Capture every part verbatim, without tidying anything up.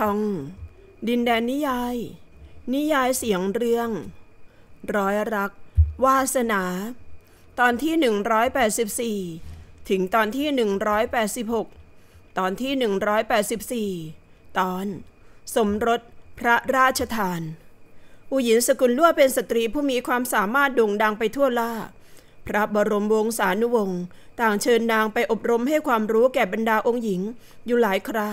ทองดินแดนนิยายนิยายเสียงเรื่องร้อยรักวาสนาตอนที่หนึ่งร้อยแปดสิบสี่ถึงตอนที่หนึ่งร้อยแปดสิบหกตอนที่หนึ่งร้อยแปดสิบสี่ตอนสมรสพระราชทานอูหยินสกุลลั่วเป็นสตรีผู้มีความสามารถโด่งดังไปทั่วโลกพระบรมวงศานุวงศ์ต่างเชิญนางไปอบรมให้ความรู้แก่บรรดาองค์หญิงอยู่หลายครา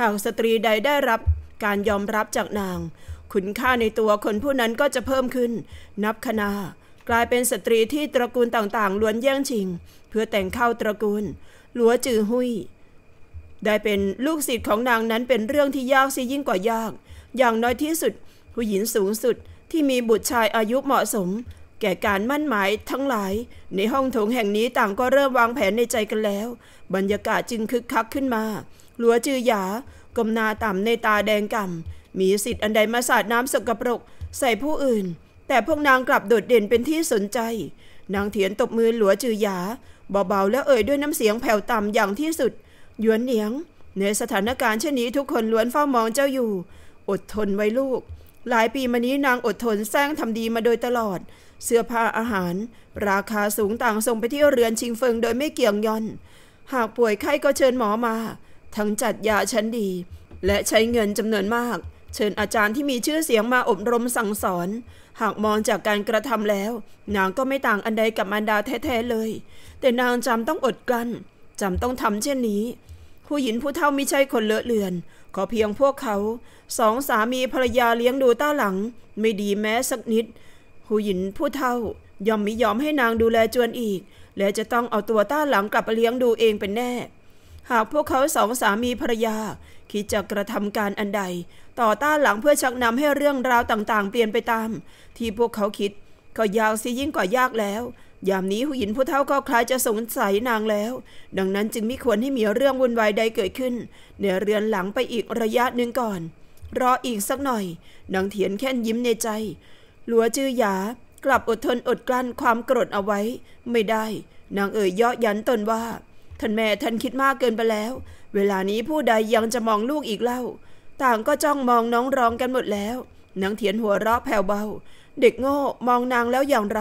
หากสตรีใดได้รับการยอมรับจากนางคุณค่าในตัวคนผู้นั้นก็จะเพิ่มขึ้นนับคณากลายเป็นสตรีที่ตระกูลต่างๆล้วนแย่งชิงเพื่อแต่งเข้าตระกูลหลัวจือหุยได้เป็นลูกศิษย์ของนางนั้นเป็นเรื่องที่ยากซิยิ่งกว่ายากอย่างน้อยที่สุดผู้หญิงสูงสุดที่มีบุตรชายอายุเหมาะสมแก่การมั่นหมายทั้งหลายในห้องโถงแห่งนี้ต่างก็เริ่มวางแผนในใจกันแล้วบรรยากาศจึงคึกคักขึ้นมาหลัวจือหยากลมหน้าต่ำในตาแดงก่ำมีสิทธิ์อันใดมาสาดน้ำสกปรกใส่ผู้อื่นแต่พวกนางกลับโดดเด่นเป็นที่สนใจนางเถียนตบมือหลัวจือหยาเบาๆและเอ่ยด้วยน้ำเสียงแผ่วต่ำอย่างที่สุดหยวนเหนียงในสถานการณ์เช่นนี้ทุกคนล้วนเฝ้ามองเจ้าอยู่อดทนไว้ลูกหลายปีมานี้นางอดทนแสร้งทำดีมาโดยตลอดเสื้อผ้าอาหารราคาสูงต่างส่งไปที่เรือนชิงเฟิงโดยไม่เกี่ยงยอนหากป่วยไข้ก็เชิญหมอมาทั้งจัดยาชั้นดีและใช้เงินจำนวนมากเชิญอาจารย์ที่มีชื่อเสียงมาอบรมสั่งสอนหากมองจากการกระทำแล้วนางก็ไม่ต่างอันใดกับมารดาแท้ๆเลยแต่นางจำต้องอดกลั้นจำต้องทำเช่นนี้ผู้หญิงผู้เฒ่าไม่ใช่คนเลอะเลือนขอเพียงพวกเขาสองสามีภรรยาเลี้ยงดูต้าหลังไม่ดีแม้สักนิดผู้หญิงผู้เฒ่าย่อมมิยอมให้นางดูแลจวนอีกและจะต้องเอาตัวต้าหลังกลับไปเลี้ยงดูเองเป็นแน่หากพวกเขาสองสามีภรรยาคิดจะกระทำการอันใดต่อต้านหลังเพื่อชักนำให้เรื่องราวต่างๆเปลี่ยนไปตามที่พวกเขาคิดก็ยาวซิยิ่งกว่ายากแล้วยามนี้หูหยินผู้เฒ่าก็คล้ายจะสงสัยนางแล้วดังนั้นจึงไม่ควรให้มีเรื่องวุ่นวายใดเกิดขึ้นในเรือนหลังไปอีกระยะหนึ่งก่อนรออีกสักหน่อยนางเถียนแค่ยิ้มในใจหลัวจือหยากลับอดทนอดกลั้นความโกรธเอาไว้ไม่ได้นางเอ่ยเยาะยันตนว่าท่านแม่ท่านคิดมากเกินไปแล้วเวลานี้ผู้ใดยังจะมองลูกอีกเล่าต่างก็จ้องมองน้องรองกันหมดแล้วนางเถียนหัวเราะแผ่วเบาเด็กโง่มองนางแล้วอย่างไร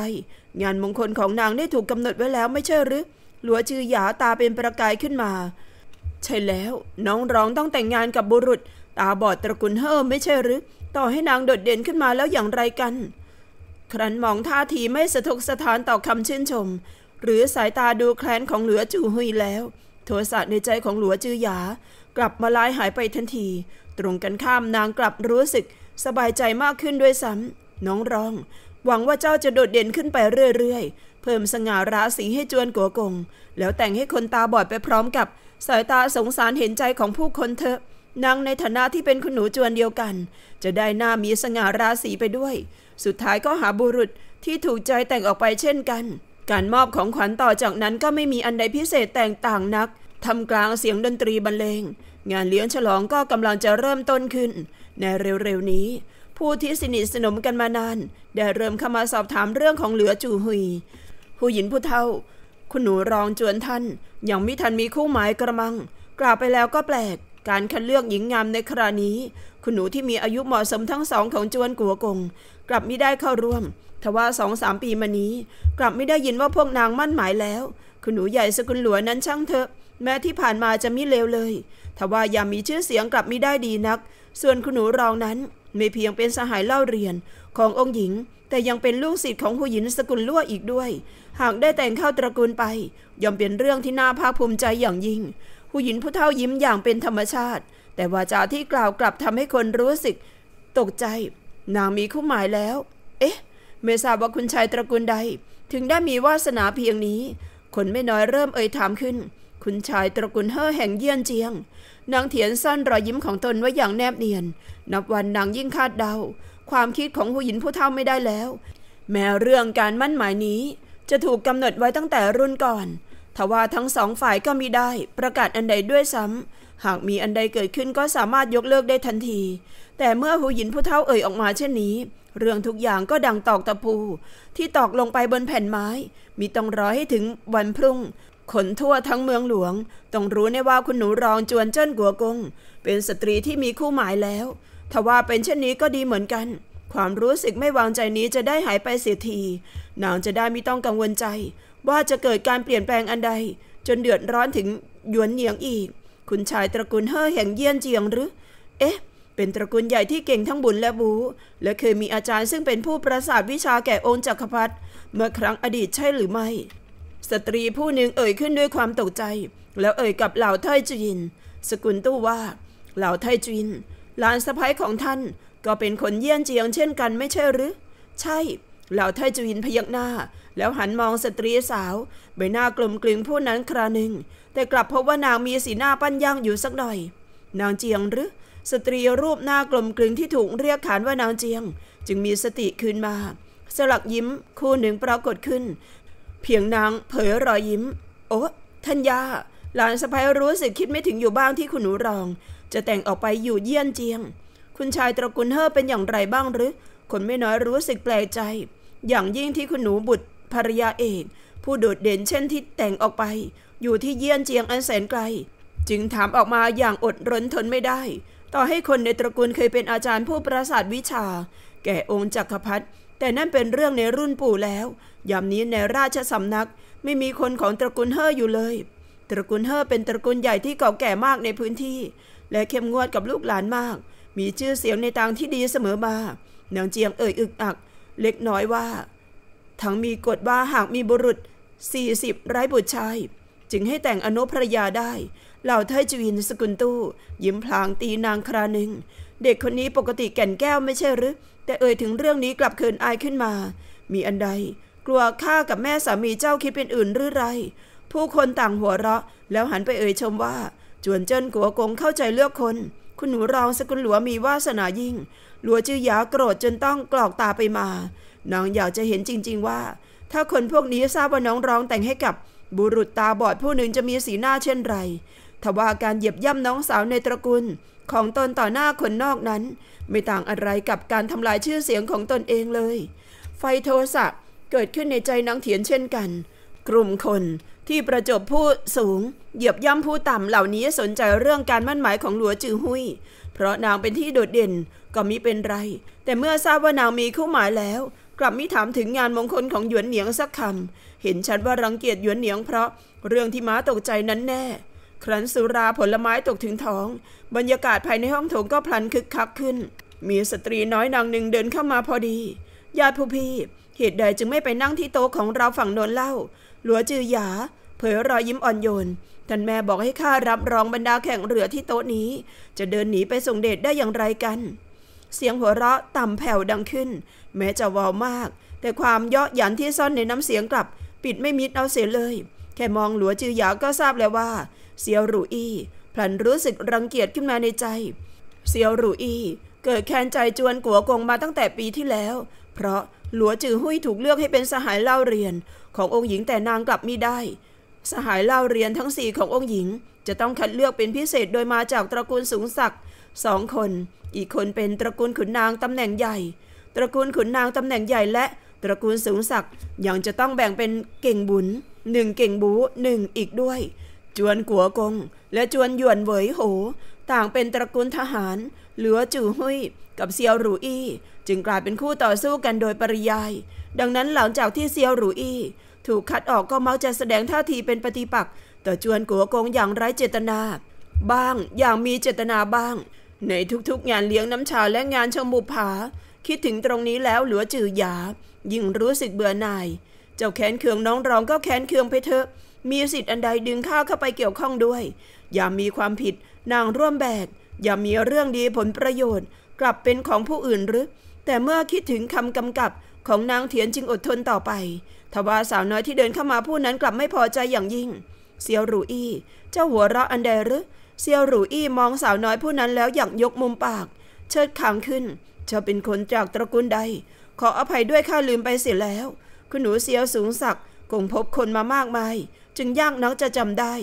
งานมงคลของนางได้ถูกกำหนดไว้แล้วไม่ใช่หรือหลัวจือหยาตาเป็นประกายขึ้นมาใช่แล้วน้องรองต้องแต่งงานกับบุรุษตาบอดตระกูลเฮ่อไม่ใช่หรือต่อให้นางโดดเด่นขึ้นมาแล้วอย่างไรกันครั้นมองท่าทีไม่สะทกสะท้านต่อคำชื่นชมหรือสายตาดูแคลนของหลัวจือหุยแล้วโทสะในใจของหลัวจือหยากลับมาลายหายไปทันทีตรงกันข้ามนางกลับรู้สึกสบายใจมากขึ้นด้วยซ้ำน้องรองหวังว่าเจ้าจะโดดเด่นขึ้นไปเรื่อยๆเพิ่มสง่าราศีให้จวนกัวกงแล้วแต่งให้คนตาบอดไปพร้อมกับสายตาสงสารเห็นใจของผู้คนเถอะนางในฐานะที่เป็นคุณหนูจวนเดียวกันจะได้หน้ามีสง่าราศีไปด้วยสุดท้ายก็หาบุรุษที่ถูกใจแต่งออกไปเช่นกันการมอบของขวัญต่อจากนั้นก็ไม่มีอันใดพิเศษแตกต่างนักทำกลางเสียงดนตรีบรรเลงงานเลี้ยงฉลองก็กำลังจะเริ่มต้นขึ้นในเร็วๆนี้ผู้ที่สนิทสนมกันมานานได้เริ่มเข้ามาสอบถามเรื่องของหลัวจือหุยผู้หญิงผู้เฒ่าคุณหนูรองจวนท่านยังไม่ทันมีคู่หมายกระมังกล่าวไปแล้วก็แปลกการคัดเลือกหญิงงามในคราวนี้คุณหนูที่มีอายุเหมาะสมทั้งสองของจวนกัวกงกลับไม่ได้เข้าร่วมทว่าสองสามปีมานี้กลับไม่ได้ยินว่าพวกนางมั่นหมายแล้วคุณหนูใหญ่สกุลหลัวนั้นช่างเถอะแม้ที่ผ่านมาจะมิเลวเลยทว่ายังมีชื่อเสียงกลับไม่ได้ดีนักส่วนคุณหนูรองนั้นไม่เพียงเป็นสหายเล่าเรียนขององค์หญิงแต่ยังเป็นลูกศิษย์ของหูหยินสกุลลั่วอีกด้วยหากได้แต่งเข้าตระกูลไปย่อมเป็นเรื่องที่น่าภาคภูมิใจอย่างยิ่งหูหยินผู้เฒ่ายิ้มอย่างเป็นธรรมชาติแต่วาจาที่กล่าวกลับทำให้คนรู้สึกตกใจนางมีคู่หมายแล้วเอ๊ะไม่ทราบว่าคุณชายตระกูลใดถึงได้มีวาสนาเพียงนี้คนไม่น้อยเริ่มเอ่ยถามขึ้นคุณชายตระกูลเฮ่อแห่งเยี่ยนเจียงนางเถียนซ่อนรอยยิ้มของตนไว้อย่างแนบเนียนนับวันนางยิ่งคาดเดาความคิดของหูหยินผู้เฒ่าไม่ได้แล้วแม้เรื่องการมั่นหมายนี้จะถูกกำหนดไว้ตั้งแต่รุ่นก่อนทว่าทั้งสองฝ่ายก็มิได้ประกาศอันใดด้วยซ้ำหากมีอันใดเกิดขึ้นก็สามารถยกเลิกได้ทันทีแต่เมื่อหูหยินผู้เฒ่าเอ่ยออกมาเช่นนี้เรื่องทุกอย่างก็ดังตอกตะปูที่ตอกลงไปบนแผ่นไม้มิต้องรอให้ถึงวันพรุ่ง คนทั่วทั้งเมืองหลวงต้องรู้แน่ว่าคุณหนูรองจวนเจิ้นกัวกงเป็นสตรีที่มีคู่หมายแล้วทว่าเป็นเช่นนี้ก็ดีเหมือนกันความรู้สึกไม่วางใจนี้จะได้หายไปเสียทีนางจะได้ไม่ต้องกังวลใจว่าจะเกิดการเปลี่ยนแปลงอันใดจนเดือดร้อนถึงหยวนเหยียงอีกคุณชายตระกูลเฮ่อแห่งเยี่ยนเจียงหรือเอ๊ะเป็นตระกูลใหญ่ที่เก่งทั้งบุญและบูและเคยมีอาจารย์ซึ่งเป็นผู้ประสาทวิชาแก่องค์จักรพรรดิเมื่อครั้งอดีตใช่หรือไม่สตรีผู้หนึ่งเอ่ยขึ้นด้วยความตกใจแล้วเอ่ยกับเหล่าไทจุยินสกุลตู้ว่าเหล่าไทจุยินหลานสะใภ้ของท่านก็เป็นคนเยี่ยนเจียงเช่นกันไม่ใช่หรือใช่เหล่าไทจุยินพยักหน้าแล้วหันมองสตรีสาวใบหน้ากลมกลืนผู้นั้นคราหนึ่งแต่กลับพบว่านางมีสีหน้าปั้นย่างอยู่สักหน่อยนางเจียงหรือสตรีรูปหน้ากลมกลืนที่ถูกเรียกขานว่านางเจียงจึงมีสติคืนมาสลักยิ้มคู่หนึ่งปรากฏขึ้นเพียงนางเผยรอยยิ้มโอ้ท่านยาหลานสะใภ้รู้สึกคิดไม่ถึงอยู่บ้างที่คุณหนูรองจะแต่งออกไปอยู่เยี่ยนเจียงคุณชายตระกูลเฮ่อเป็นอย่างไรบ้างหรือคนไม่น้อยรู้สึกแปลกใจอย่างยิ่งที่คุณหนูบุตรภรรยาเอกผู้โดดเด่นเช่นที่แต่งออกไปอยู่ที่เยี่ยนเจียงอันแสนไกลจึงถามออกมาอย่างอดรนทนไม่ได้ต่อให้คนในตระกูลเคยเป็นอาจารย์ผู้ประสาทวิชาแก่องค์จักรพรรดิแต่นั่นเป็นเรื่องในรุ่นปู่แล้วยามนี้ในราชสำนักไม่มีคนของตระกูลเฮ่ออยู่เลยตระกูลเฮ่อเป็นตระกูลใหญ่ที่เก่าแก่มากในพื้นที่และเข้มงวดกับลูกหลานมากมีชื่อเสียงในทางที่ดีเสมอมานางเจียงเอ่ยอึกอักเล็กน้อยว่าทั้งมีกฎว่าหากมีบุรุษสี่สิบไร้บุตรชายจึงให้แต่งอนุภรยาได้เหล่าไทจุยินสกุลตู้ยิ้มพลางตีนางคราหนึ่งเด็กคนนี้ปกติแก่นแก้วไม่ใช่หรือแต่เอ่ยถึงเรื่องนี้กลับเขินอายขึ้นมามีอันใดกลัวข้ากับแม่สามีเจ้าคิดเป็นอื่นหรือไรผู้คนต่างหัวเราะแล้วหันไปเอ่ยชมว่าจวนเจิ้นกัวกงเข้าใจเลือกคนคุณหนูรองสกุลหลัวมีวาสนายิ่งหลัวจื้อยาโกรธจนต้องกรอกตาไปมานางอยากจะเห็นจริงๆว่าถ้าคนพวกนี้ทราบว่าน้องรองแต่งให้กับบุรุษตาบอดผู้หนึ่งจะมีสีหน้าเช่นไรทว่าการเหยียบย่ำน้องสาวในตระกูลของตนต่อหน้าคนนอกนั้นไม่ต่างอะไรกับการทำลายชื่อเสียงของตนเองเลยไฟโทสะเกิดขึ้นในใจนางเถียนเช่นกันกลุ่มคนที่ประจบผู้สูงเหยียบย่ำผู้ต่ำเหล่านี้สนใจเรื่องการมั่นหมายของหลัวจือหุยเพราะนางเป็นที่โดดเด่นก็มิเป็นไรแต่เมื่อทราบว่านางมีคู่หมายแล้วกลับมิถามถึงงานมงคลของหยวนเหนียงสักคำเห็นชัดว่ารังเกียจหยวนเหนียงเพราะเรื่องที่ม้าตกใจนั้นแน่ครั้นสุราผลไม้ตกถึงท้องบรรยากาศภายในห้องโถงก็พลันคึกคักขึ้นมีสตรีน้อยนางหนึ่งเดินเข้ามาพอดีญาติผู้พี่เหตุใดจึงไม่ไปนั่งที่โต๊ะของเราฝั่งโน้นเล่าหลัวจือหยาเผยรอยยิ้มอ่อนโยนท่านแม่บอกให้ข้ารับรองบรรดาแข่งเรือที่โต๊ะนี้จะเดินหนีไปส่งเดชได้อย่างไรกันเสียงหัวเราะต่ำแผ่วดังขึ้นแม้จะวอลมากแต่ความเยาะหยันที่ซ่อนในน้ำเสียงกลับปิดไม่มิดเอาเสียเลยแค่มองหลัวจือหยาก็ทราบแล้วว่าเซียวหรูอี้พลันรู้สึกรังเกียจขึ้นมาในใจเซียวหรูอี้เกิดแค้นใจจวนกัวกงมาตั้งแต่ปีที่แล้วเพราะหลัวจือหุ้ยถูกเลือกให้เป็นสหายเล่าเรียนขององค์หญิงแต่นางกลับมิได้สหายเล่าเรียนทั้งสี่ขององค์หญิงจะต้องคัดเลือกเป็นพิเศษโดยมาจากตระกูลสูงศักดิ์สองคนอีกคนเป็นตระกูลขุนนางตำแหน่งใหญ่ตระกูลขุนนางตำแหน่งใหญ่และตระกูลสูงศักดิ์ยังจะต้องแบ่งเป็นเก่งบุญหนึ่งเก่งบูหนึ่งอีกด้วยจวนกัวกงและจวนหยวนเหวยโหต่างเป็นตระกูลทหารเหลือจือหุ้ยกับเซียวหรูอี้จึงกลายเป็นคู่ต่อสู้กันโดยปริยายดังนั้นหลังจากที่เซียวหรูอี้ถูกคัดออกก็มักจะแสดงท่าทีเป็นปฏิปักษ์ต่อจวนกัวกงอย่างไร้เจตนาบ้างอย่างมีเจตนาบ้างในทุกๆงานเลี้ยงน้ำชาและงานชมบุปผาคิดถึงตรงนี้แล้วหลัวจือหยายิ่งรู้สึกเบื่อหน่ายเจ้าแค้นเคืองน้องรองก็แค้นเคืองไปเถอะมีสิทธิ์อันใดดึงข้าเข้าไปเกี่ยวข้องด้วยอย่ามีความผิดนางร่วมแบกอย่ามีเรื่องดีผลประโยชน์กลับเป็นของผู้อื่นหรือแต่เมื่อคิดถึงคำกำกับของนางเถียนจึงอดทนต่อไปทว่าสาวน้อยที่เดินเข้ามาผู้นั้นกลับไม่พอใจอย่างยิ่งเซียวหรูอี้เจ้าหัวเราะอันใดหรือเซียวหรูอี้มองสาวน้อยผู้นั้นแล้วอยากยกมุมปากเชิดคางขึ้นเธอเป็นคนจากตระกูลใดขออภัยด้วยข้าลืมไปเสียแล้วคุณหนูเซียวสูงศักดิ์คงพบคนมามากมายจึงยากนักจะจำได้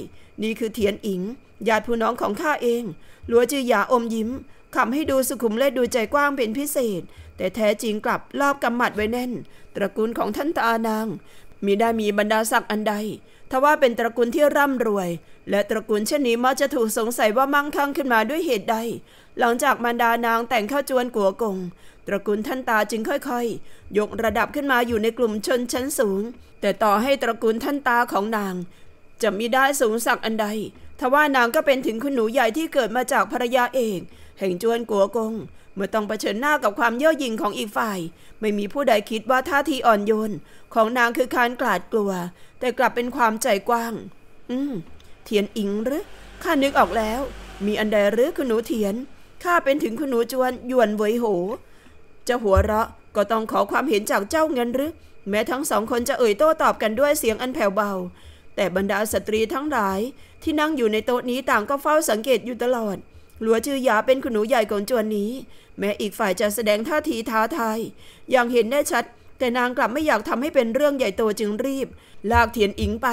นี่คือเถียนอิงญาติผู้น้องของข้าเองหลัวจือหยาอมยิ้มขำให้ดูสุขุมและดูใจกว้างเป็นพิเศษแต่แท้จริงกลับลอบกำหมัดไว้แน่นตระกูลของท่านตานางมิได้มีบรรดาศักดิ์อันใด ทว่าเป็นตระกูลที่ร่ำรวยและตระกูลเช่นนี้มักจะถูกสงสัยว่ามั่งคั่งขึ้นมาด้วยเหตุใดหลังจากมารดานางแต่งเข้าจวนกัวกงตระกูลท่านตาจึงค่อยๆยกระดับขึ้นมาอยู่ในกลุ่มชนชั้นสูงแต่ต่อให้ตระกูลท่านตาของนางจะมิได้สูงสักอันใดทว่านางก็เป็นถึงคุณหนูใหญ่ที่เกิดมาจากภรรยาเอกแห่งจวนกัวกงเมื่อต้องเผชิญหน้ากับความเย่อหยิ่งของอีกฝ่ายไม่มีผู้ใดคิดว่าท่าทีอ่อนโยนของนางคือการกลาดกลัวแต่กลับเป็นความใจกว้างอืมเทียนอิงหรือข้านึกออกแล้วมีอันใดหรือคุณหนูเทียนข้าเป็นถึงคุณหนูจวนหยวนเวยโหจะหัวเราะก็ต้องขอความเห็นจากเจ้าเงินหรือแม้ทั้งสองคนจะเอ่ยโต้ตอบกันด้วยเสียงอันแผ่วเบาแต่บรรดาสตรีทั้งหลายที่นั่งอยู่ในโต๊ะนี้ต่างก็เฝ้าสังเกตอยู่ตลอดหลัวจือหยาเป็นคุณหนูใหญ่ของจวนนี้แม้อีกฝ่ายจะแสดงท่าทีท้าทายอย่างเห็นได้ชัดแต่นางกลับไม่อยากทำให้เป็นเรื่องใหญ่โตจึงรีบลากเทียนอิงไป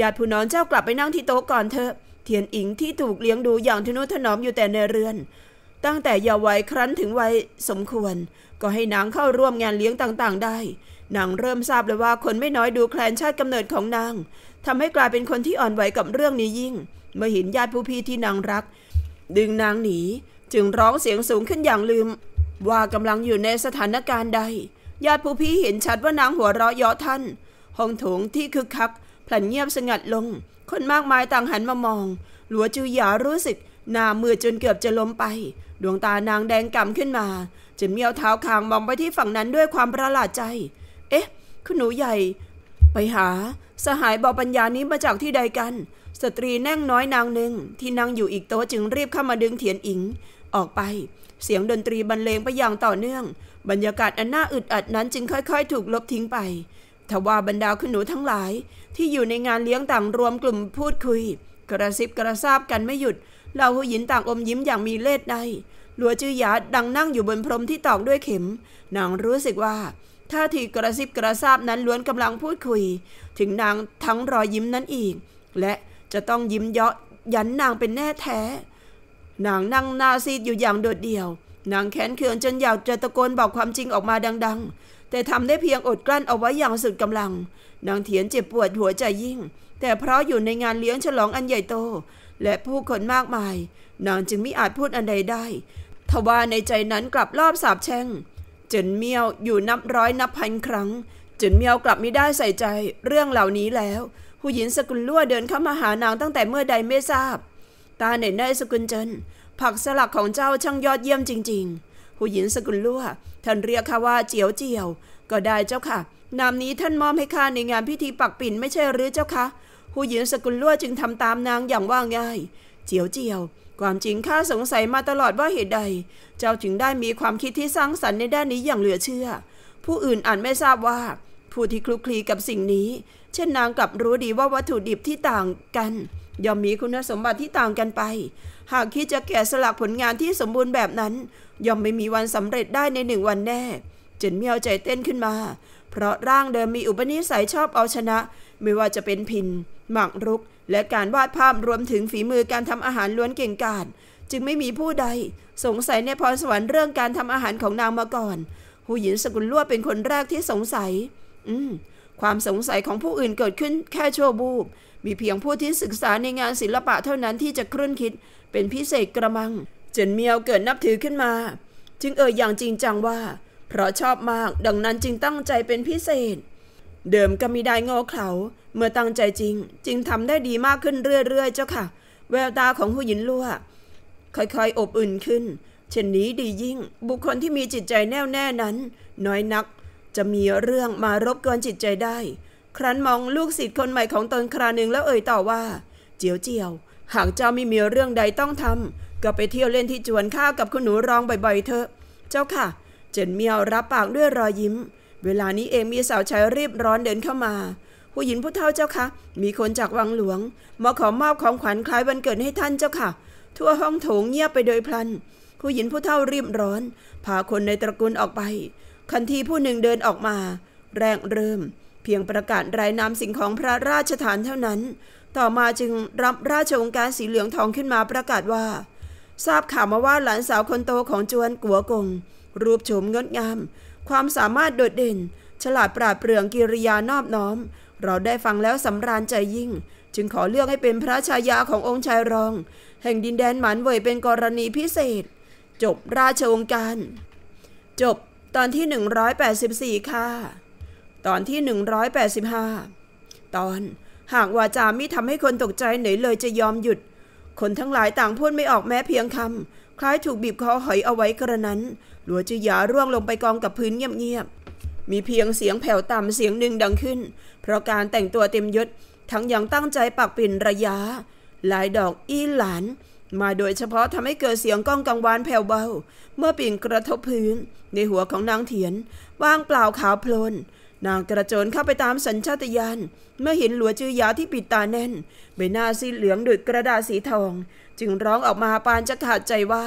ญาติผู้น้องเจ้ากลับไปนั่งที่โต๊ะก่อนเถอะเทียนอิงที่ถูกเลี้ยงดูอย่างทนุถนอมอยู่แต่ในเรือนตั้งแต่เยาว์วัยครั้นถึงวัยสมควรก็ให้นางเข้าร่วมงานเลี้ยงต่างๆได้นางเริ่มทราบเลยว่าคนไม่น้อยดูแคลนชาติกำเนิดของนางทำให้กลายเป็นคนที่อ่อนไหวกับเรื่องนี้ยิ่งเมื่อเห็นญาติผู้พี่ที่นางรักดึงนางหนีจึงร้องเสียงสูงขึ้นอย่างลืมว่ากำลังอยู่ในสถานการณ์ใดญาติผู้พี่เห็นชัดว่านางหัวเราะเยาะท่านห้องโถงที่คึกคักพลันเงียบสงัดลงคนมากมายต่างหันมามองหลัวจือหยารู้สึกหน้ามืดจนเกือบจะล้มไปดวงตานางแดงก่ำขึ้นมาจนเมียวเท้าคางมองไปที่ฝั่งนั้นด้วยความประหลาดใจเอ๊ะคุณหนูใหญ่ไปหาสหายบอปัญญานี้มาจากที่ใดกันสตรีแน่งน้อยนางหนึ่งที่นั่งอยู่อีกโต๊ะจึงรีบเข้ามาดึงเทียนอิงออกไปเสียงดนตรีบรรเลงไปอย่างต่อเนื่องบรรยากาศอันน่าอึดอัดนั้นจึงค่อยๆถูกลบทิ้งไปทว่าบรรดาคุณหนูทั้งหลายที่อยู่ในงานเลี้ยงต่างรวมกลุ่มพูดคุยกระซิบกระซาบกันไม่หยุดเหล่าหูหยินต่างอมยิ้มอย่างมีเล่ห์ใดหลัวจือหยาดังนั่งอยู่บนพรมที่ตอกด้วยเข็มนางรู้สึกว่าท่าทีกระซิบกระซาบนั้นล้วนกำลังพูดคุยถึงนางทั้งรอยยิ้มนั้นอีกและจะต้องยิ้มเยาะยันนางเป็นแน่แท้นางนั่งหน้าซีดอยู่อย่างโดดเดี่ยวนางแค้นเคืองจนอยากจะตะโกนบอกความจริงออกมาดังๆแต่ทำได้เพียงอดกลั้นเอาไว้อย่างสุดกำลังนางเถียนเจ็บปวดหัวใจยิ่งแต่เพราะอยู่ในงานเลี้ยงฉลองอันใหญ่โตและผู้คนมากมายนางจึงไม่อาจพูดอันใดได้ทว่าในใจนั้นกลับรอบสาบแช่งเจินเมี่ยวอยู่นับร้อยนับพันครั้งเจินเมี่ยวกลับไม่ได้ใส่ใจเรื่องเหล่านี้แล้วหูหยินสกุลลั่วเดินเข้ามาหานางตั้งแต่เมื่อใดไม่ทราบตาเหน่ยเน่ยสกุลเจินผักสลักของเจ้าช่างยอดเยี่ยมจริงๆหูหยินสกุลลั่วท่านเรียกข้าว่าเจียวเจียวก็ได้เจ้าค่ะนามนี้ท่านมอบให้ข้าในงานพิธีปักปิ่นไม่ใช่หรือเจ้าคะหูหยินสกุลลั่วจึงทำตามนางอย่างว่าง่ายเจียวเจียวความจริงข้าสงสัยมาตลอดว่าเหตุใดเจ้าจึงได้มีความคิดที่สร้างสรรค์ในด้านนี้อย่างเหลือเชื่อผู้อื่นอ่านไม่ทราบว่าผู้ที่คลุกคลีกับสิ่งนี้เช่นนางกลับรู้ดีว่าวัตถุดิบที่ต่างกันย่อมมีคุณสมบัติที่ต่างกันไปหากคิดจะแกะสลักผลงานที่สมบูรณ์แบบนั้นย่อมไม่มีวันสำเร็จได้ในหนึ่งวันแน่เจินเมียวใจเต้นขึ้นมาเพราะร่างเดิมมีอุปนิสัยชอบเอาชนะไม่ว่าจะเป็นพิณหมากรุกและการวาดภาพรวมถึงฝีมือการทำอาหารล้วนเก่งกาจจึงไม่มีผู้ใดสงสัยในพรสวรรค์เรื่องการทำอาหารของนางมาก่อนหูหยินสกุลลั่วเป็นคนแรกที่สงสัยอืมความสงสัยของผู้อื่นเกิดขึ้นแค่ชั่วบูบมีเพียงผู้ที่ศึกษาในงานศิลปะเท่านั้นที่จะครุ่นคิดเป็นพิเศษกระมังเจินเมียวเกิดนับถือขึ้นมาจึงเอ่ยอย่างจริงจังว่าเพราะชอบมากดังนั้นจึงตั้งใจเป็นพิเศษเดิมก็มีได้งอเขลาเมื่อตั้งใจจริงจึงทำได้ดีมากขึ้นเรื่อยๆเจ้าค่ะแววตาของหูหยินลั่วค่อยๆอบอุ่นขึ้นเช่นนี้ดียิ่งบุคคลที่มีจิตใจแน่วแน่นั้นน้อยนักจะมีเรื่องมารบกวนจิตใจได้ครั้นมองลูกศิษย์คนใหม่ของตนคราหนึ่งแล้วเอ่ยต่อว่าเจียวเจียวหากเจ้าไม่มีเรื่องใดต้องทำก็ไปเที่ยวเล่นที่จวนข้ากับคุณหนูรองบ่อยๆเถอะเจ้าค่ะเจินเมียวรับปากด้วยรอยยิ้มเวลานี้เองมีสาวใช้รีบร้อนเดินเข้ามาผู้หญิงผู้เฒ่าเจ้าค่ะมีคนจากวังหลวงมาขอมอบของขวัญคล้ายวันเกิดให้ท่านเจ้าค่ะทั่วห้องโถงเงียบไปโดยพลันผู้หญิงผู้เฒ่ารีบร้อนพาคนในตระกูลออกไปคันทีผู้หนึ่งเดินออกมาแรกเริ่มเพียงประกาศรายนามสิ่งของพระราชทานเท่านั้นต่อมาจึงรับราชองค์การสีเหลืองทองขึ้นมาประกาศว่าทราบข่าวมาว่าหลานสาวคนโตของจวนกัวกงรูปโฉมงดงามความสามารถโดดเด่นฉลาดปราดเปรื่องกิริยานอบน้อม เราได้ฟังแล้วสำราญใจยิ่งจึงขอเลือกให้เป็นพระชายาขององค์ชายรองแห่งดินแดนหมันเว่ยเป็นกรณีพิเศษจบราชองค์การจบตอนที่หนึ่งร้อยแปดสิบสี่ค่ะตอนที่หนึ่งร้อยแปดสิบห้าตอนหากวาจามิทำให้คนตกใจไหนเลยจะยอมหยุดคนทั้งหลายต่างพูดไม่ออกแม้เพียงคำคล้ายถูกบีบคอหอยเอาไว้กระนั้นหลัวจือหยาร่วงลงไปกองกับพื้นเงียบๆมีเพียงเสียงแผ่วต่ำเสียงหนึ่งดังขึ้นเพราะการแต่งตัวเต็มยศทั้งยังตั้งใจปักปิ่นระยะหลายดอกอี้หลานมาโดยเฉพาะทำให้เกิดเสียงก้องกังวานแผ่วเบาเมื่อปิ่นกระทบพื้นในหัวของนางเถียนว่างเปล่าขาวโพลนนางกระโจนเข้าไปตามสัญชาตญาณเมื่อเห็นหลัวจือยาที่ปิดตาแน่นใบหน้าสีเหลืองดุจกระดาษสีทองจึงร้องออกมาปานจะขาดใจว่า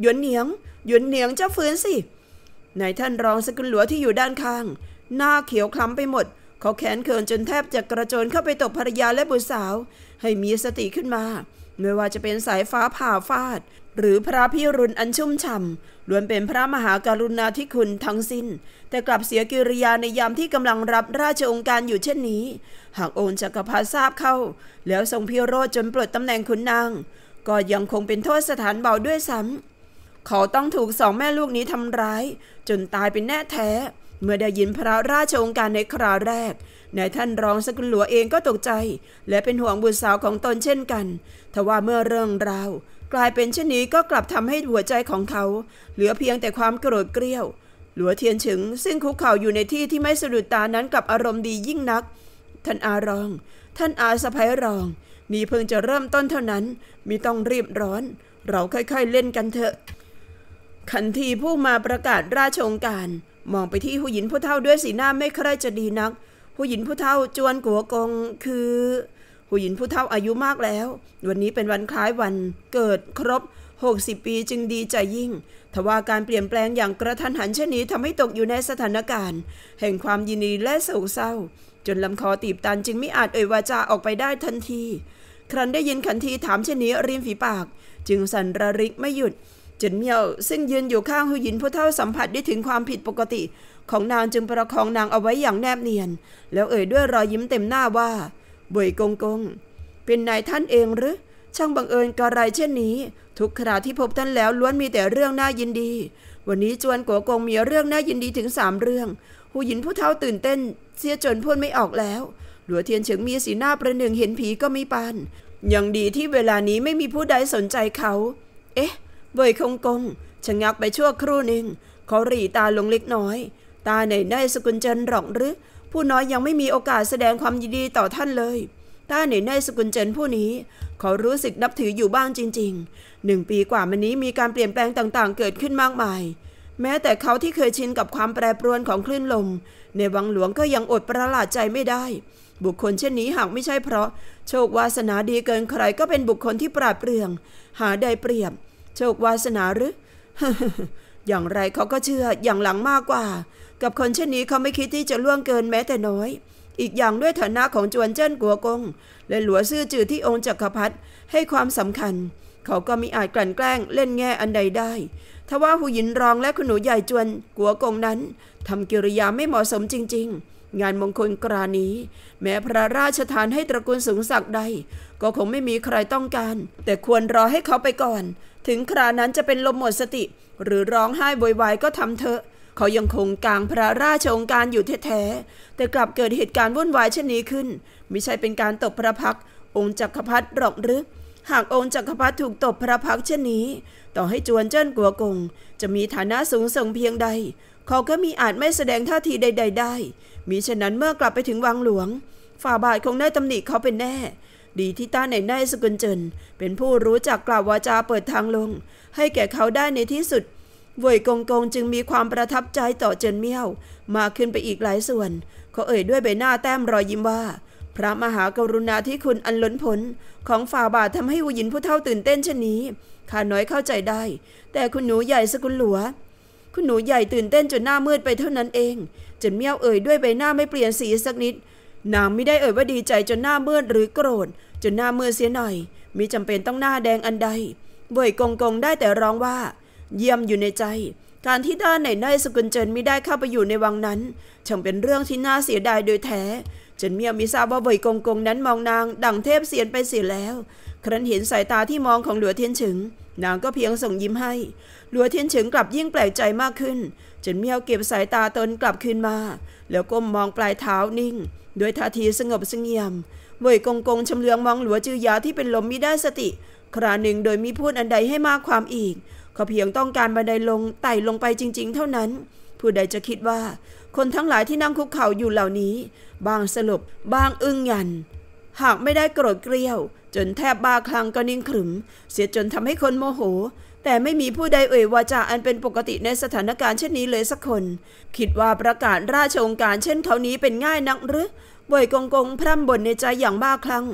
หยวนเหนียงหยวนเหนียงเจ้าฟื้นสินายท่านรองสกุลหลัวที่อยู่ด้านข้างหน้าเขียวคล้ำไปหมดเขาแขนเขินจนแทบจะกระโจนเข้าไปตบภรรยาและบุตรสาวให้มีสติขึ้นมาไม่ว่าจะเป็นสายฟ้าผ่าฟาดหรือพระพิรุณอันชุ่มฉ่ำล้วนเป็นพระมหากรุณาธิคุณทั้งสิ้นแต่กลับเสียกิริยาในยามที่กำลังรับราชองค์การอยู่เช่นนี้หากองค์จักรพรรดิทราบเข้าแล้วทรงพิโรธจนปลดตำแหน่งขุนนางก็ยังคงเป็นโทษสถานเบาด้วยซ้ำเขาต้องถูกสองแม่ลูกนี้ทำร้ายจนตายเป็นแน่แท้เมื่อได้ยินพระราชองค์การในคราวแรกนายท่านรองสกุลหลัวเองก็ตกใจและเป็นห่วงบุตรสาวของตนเช่นกันทว่าเมื่อเรื่องราวกลายเป็นเช่นนี้ก็กลับทำให้หัวใจของเขาเหลือเพียงแต่ความโกรธเกรี้ยวหลัวเทียนฉึงซึ่งคุกเข่าอยู่ในที่ที่ไม่สะดุดตานั้นกลับอารมณ์ดียิ่งนักท่านอารองท่านอาสะพ้ายรองนี่เพิ่งจะเริ่มต้นเท่านั้นมิต้องรีบร้อนเราค่อยๆเล่นกันเถอะขันทีผู้มาประกาศราชองค์การมองไปที่ผู้หญิงผู้เฒ่าด้วยสีหน้าไม่ใคร่จะดีนักผู้หญิงผู้เฒ่าจวนกัวกงคือผู้หญิงผู้เฒ่าอายุมากแล้ววันนี้เป็นวันคล้ายวันเกิดครบหกสิบปีจึงดีใจยิ่งทว่าการเปลี่ยนแปลงอย่างกระทันหันเช่นนี้ทำให้ตกอยู่ในสถานการณ์แห่งความยินดีและโศกเศร้าจนลำคอตีบตันจึงไม่อาจเอ่ยวาจาออกไปได้ทันทีครั้นได้ยินขันทีถามเช่นนี้ริมฝีปากจึงสั่นระริกไม่หยุดเจินเมี่ยวซึ่งยืนอยู่ข้างหูหยินผู้เฒ่าสัมผัสได้ถึงความผิดปกติของนางจึงประคองนางเอาไว้อย่างแนบเนียนแล้วเอ่ยด้วยรอยยิ้มเต็มหน้าว่าบ่วยกงกงเป็นนายท่านเองหรือช่างบังเอิญกระไรเช่นนี้ทุกคราที่พบท่านแล้วล้วนมีแต่เรื่องน่ายินดีวันนี้จวนกัวกงมีเรื่องน่ายินดีถึงสามเรื่องหูหยินผู้เฒ่าตื่นเต้นเสียจนพูดไม่ออกแล้วหลัวเทียนเฉิงมีสีหน้าประหนึ่งเห็นผีก็ไม่ปานยังดีที่เวลานี้ไม่มีผู้ใดสนใจเขาเอ๊ะเว่ยคงกงชะงักไปชั่วครู่หนึ่งเขาหรี่ตาลงเล็กน้อยตาไหนได้สกุลเจินหรอกหรือผู้น้อยยังไม่มีโอกาสแสดงความยินดีต่อท่านเลยตาไหนได้สกุลเจินผู้นี้เขารู้สึกนับถืออยู่บ้างจริงๆหนึ่งปีกว่ามานี้มีการเปลี่ยนแปลงต่างๆเกิดขึ้นมากมายแม้แต่เขาที่เคยชินกับความแปรปรวนของคลื่นลมในวังหลวงก็ยังอดประหลาดใจไม่ได้บุคคลเช่นนี้หากไม่ใช่เพราะโชควาสนาดีเกินใครก็เป็นบุคคลที่ปราดเปรื่องหาได้เปรียบโชควาสนาหรือ อย่างไรเขาก็เชื่ออย่างหลังมากกว่ากับคนเช่นนี้เขาไม่คิดที่จะล่วงเกินแม้แต่น้อยอีกอย่างด้วยฐานะของจวนเจิ้นกัวกงและหลัวซื่อจือที่องค์จักรพรรดิให้ความสำคัญเขาก็มิอาจกลั่นแกล้งเล่นแง่อันใดได้ทว่าหูหยินรองและคุณหนูใหญ่จวนกัวกงนั้นทำกิริยาไม่เหมาะสมจริงๆงานมงคลกรานี้แม้พระราชทานให้ตระกูลสูงศักดิ์ใดก็คงไม่มีใครต้องการแต่ควรรอให้เขาไปก่อนถึงครานั้นจะเป็นลมหมดสติหรือร้องไห้โวยวายก็ทำเถอะเขายังคงกลางพระราชองค์การอยู่แท้ๆแต่กลับเกิดเหตุการณ์วุ่นวายเช่นนี้ขึ้นไม่ใช่เป็นการตบพระพักองค์จักรพรรดิหรอกหรือหากองค์จักรพรรดิถูกตบพระพักเช่นนี้ต่อให้จวนเจิ้นกัวกงจะมีฐานะสูงส่งเพียงใดเขาก็มิอาจไม่แสดงท่าทีใดๆได้มิฉะนั้นเมื่อกลับไปถึงวังหลวงฝ่าบาทคงได้ตำหนิเขาเป็นแน่ดีที่ต้าในนายสกุลเจินเป็นผู้รู้จักกล่าววาจาเปิดทางลงให้แก่เขาได้ในที่สุดเว่ยกงกงจึงมีความประทับใจต่อเจินเมี่ยวมาขึ้นไปอีกหลายส่วนเขาเอ่ยด้วยใบหน้าแต้มรอยยิ้มว่าพระมหากรุณาธิคุณอันล้นพ้นของฝ่าบาททำให้หูหยินผู้เฒ่าตื่นเต้นเช่นนี้ข้าน้อยเข้าใจได้แต่คุณหนูใหญ่สกุลหลัวคุณหนูใหญ่ตื่นเต้นจนหน้ามืดไปเท่านั้นเองเจินเมี่ยวเอ่ยด้วยใบหน้าไม่เปลี่ยนสีสักนิดนางไม่ได้เอ่ยว่าดีใจจนหน้ามืดหรือโกรธจนหน้ามืดเสียหน่อยมิจำเป็นต้องหน้าแดงอันใดเว่ยกงกงได้แต่ร้องว่าเยี่ยมอยู่ในใจการที่ด้านไหนได้สกุลเจินไม่ได้เข้าไปอยู่ในวังนั้นช่างเป็นเรื่องที่น่าเสียดายโดยแท้ จนเมียวมิทราบว่าเว่ยกงกงนั้นมองนางดั่งเทพเสียนไปเสียแล้วครั้นเห็นสายตาที่มองของหลัวเทียนฉึงนางก็เพียงส่งยิ้มให้หลัวเทียนฉึงกลับยิ่งแปลกใจมากขึ้นจนเมียวเก็บสายตาตนกลับคืนมาแล้วก้มมองปลายเท้านิ่งด้วยท่าทีสงบเสงี่ยมเว่ยกงกงชำเลืองมองหลัวจือยาที่เป็นลมมิได้สติคราหนึ่งโดยมิพูดอันใดให้มากความอีกเขาเพียงต้องการบันไดลงไต่ลงไปจริงๆเท่านั้นผู้ใดจะคิดว่าคนทั้งหลายที่นั่งคุกเข่าอยู่เหล่านี้บางสลบบางอึ้งงันหากไม่ได้โกรธเกรี้ยวจนแทบบ้าคลั่งก็นิ่งขรึมเสียจนทำให้คนโมโหแต่ไม่มีผู้ใดเอ่ยวาจาอันเป็นปกติในสถานการณ์เช่นนี้เลยสักคนคิดว่าประกาศราชองค์การเช่นเขานี้เป็นง่ายนักหรือเว่ยกงกงพร่ำบ่นในใจอย่างบ้าคลั่ง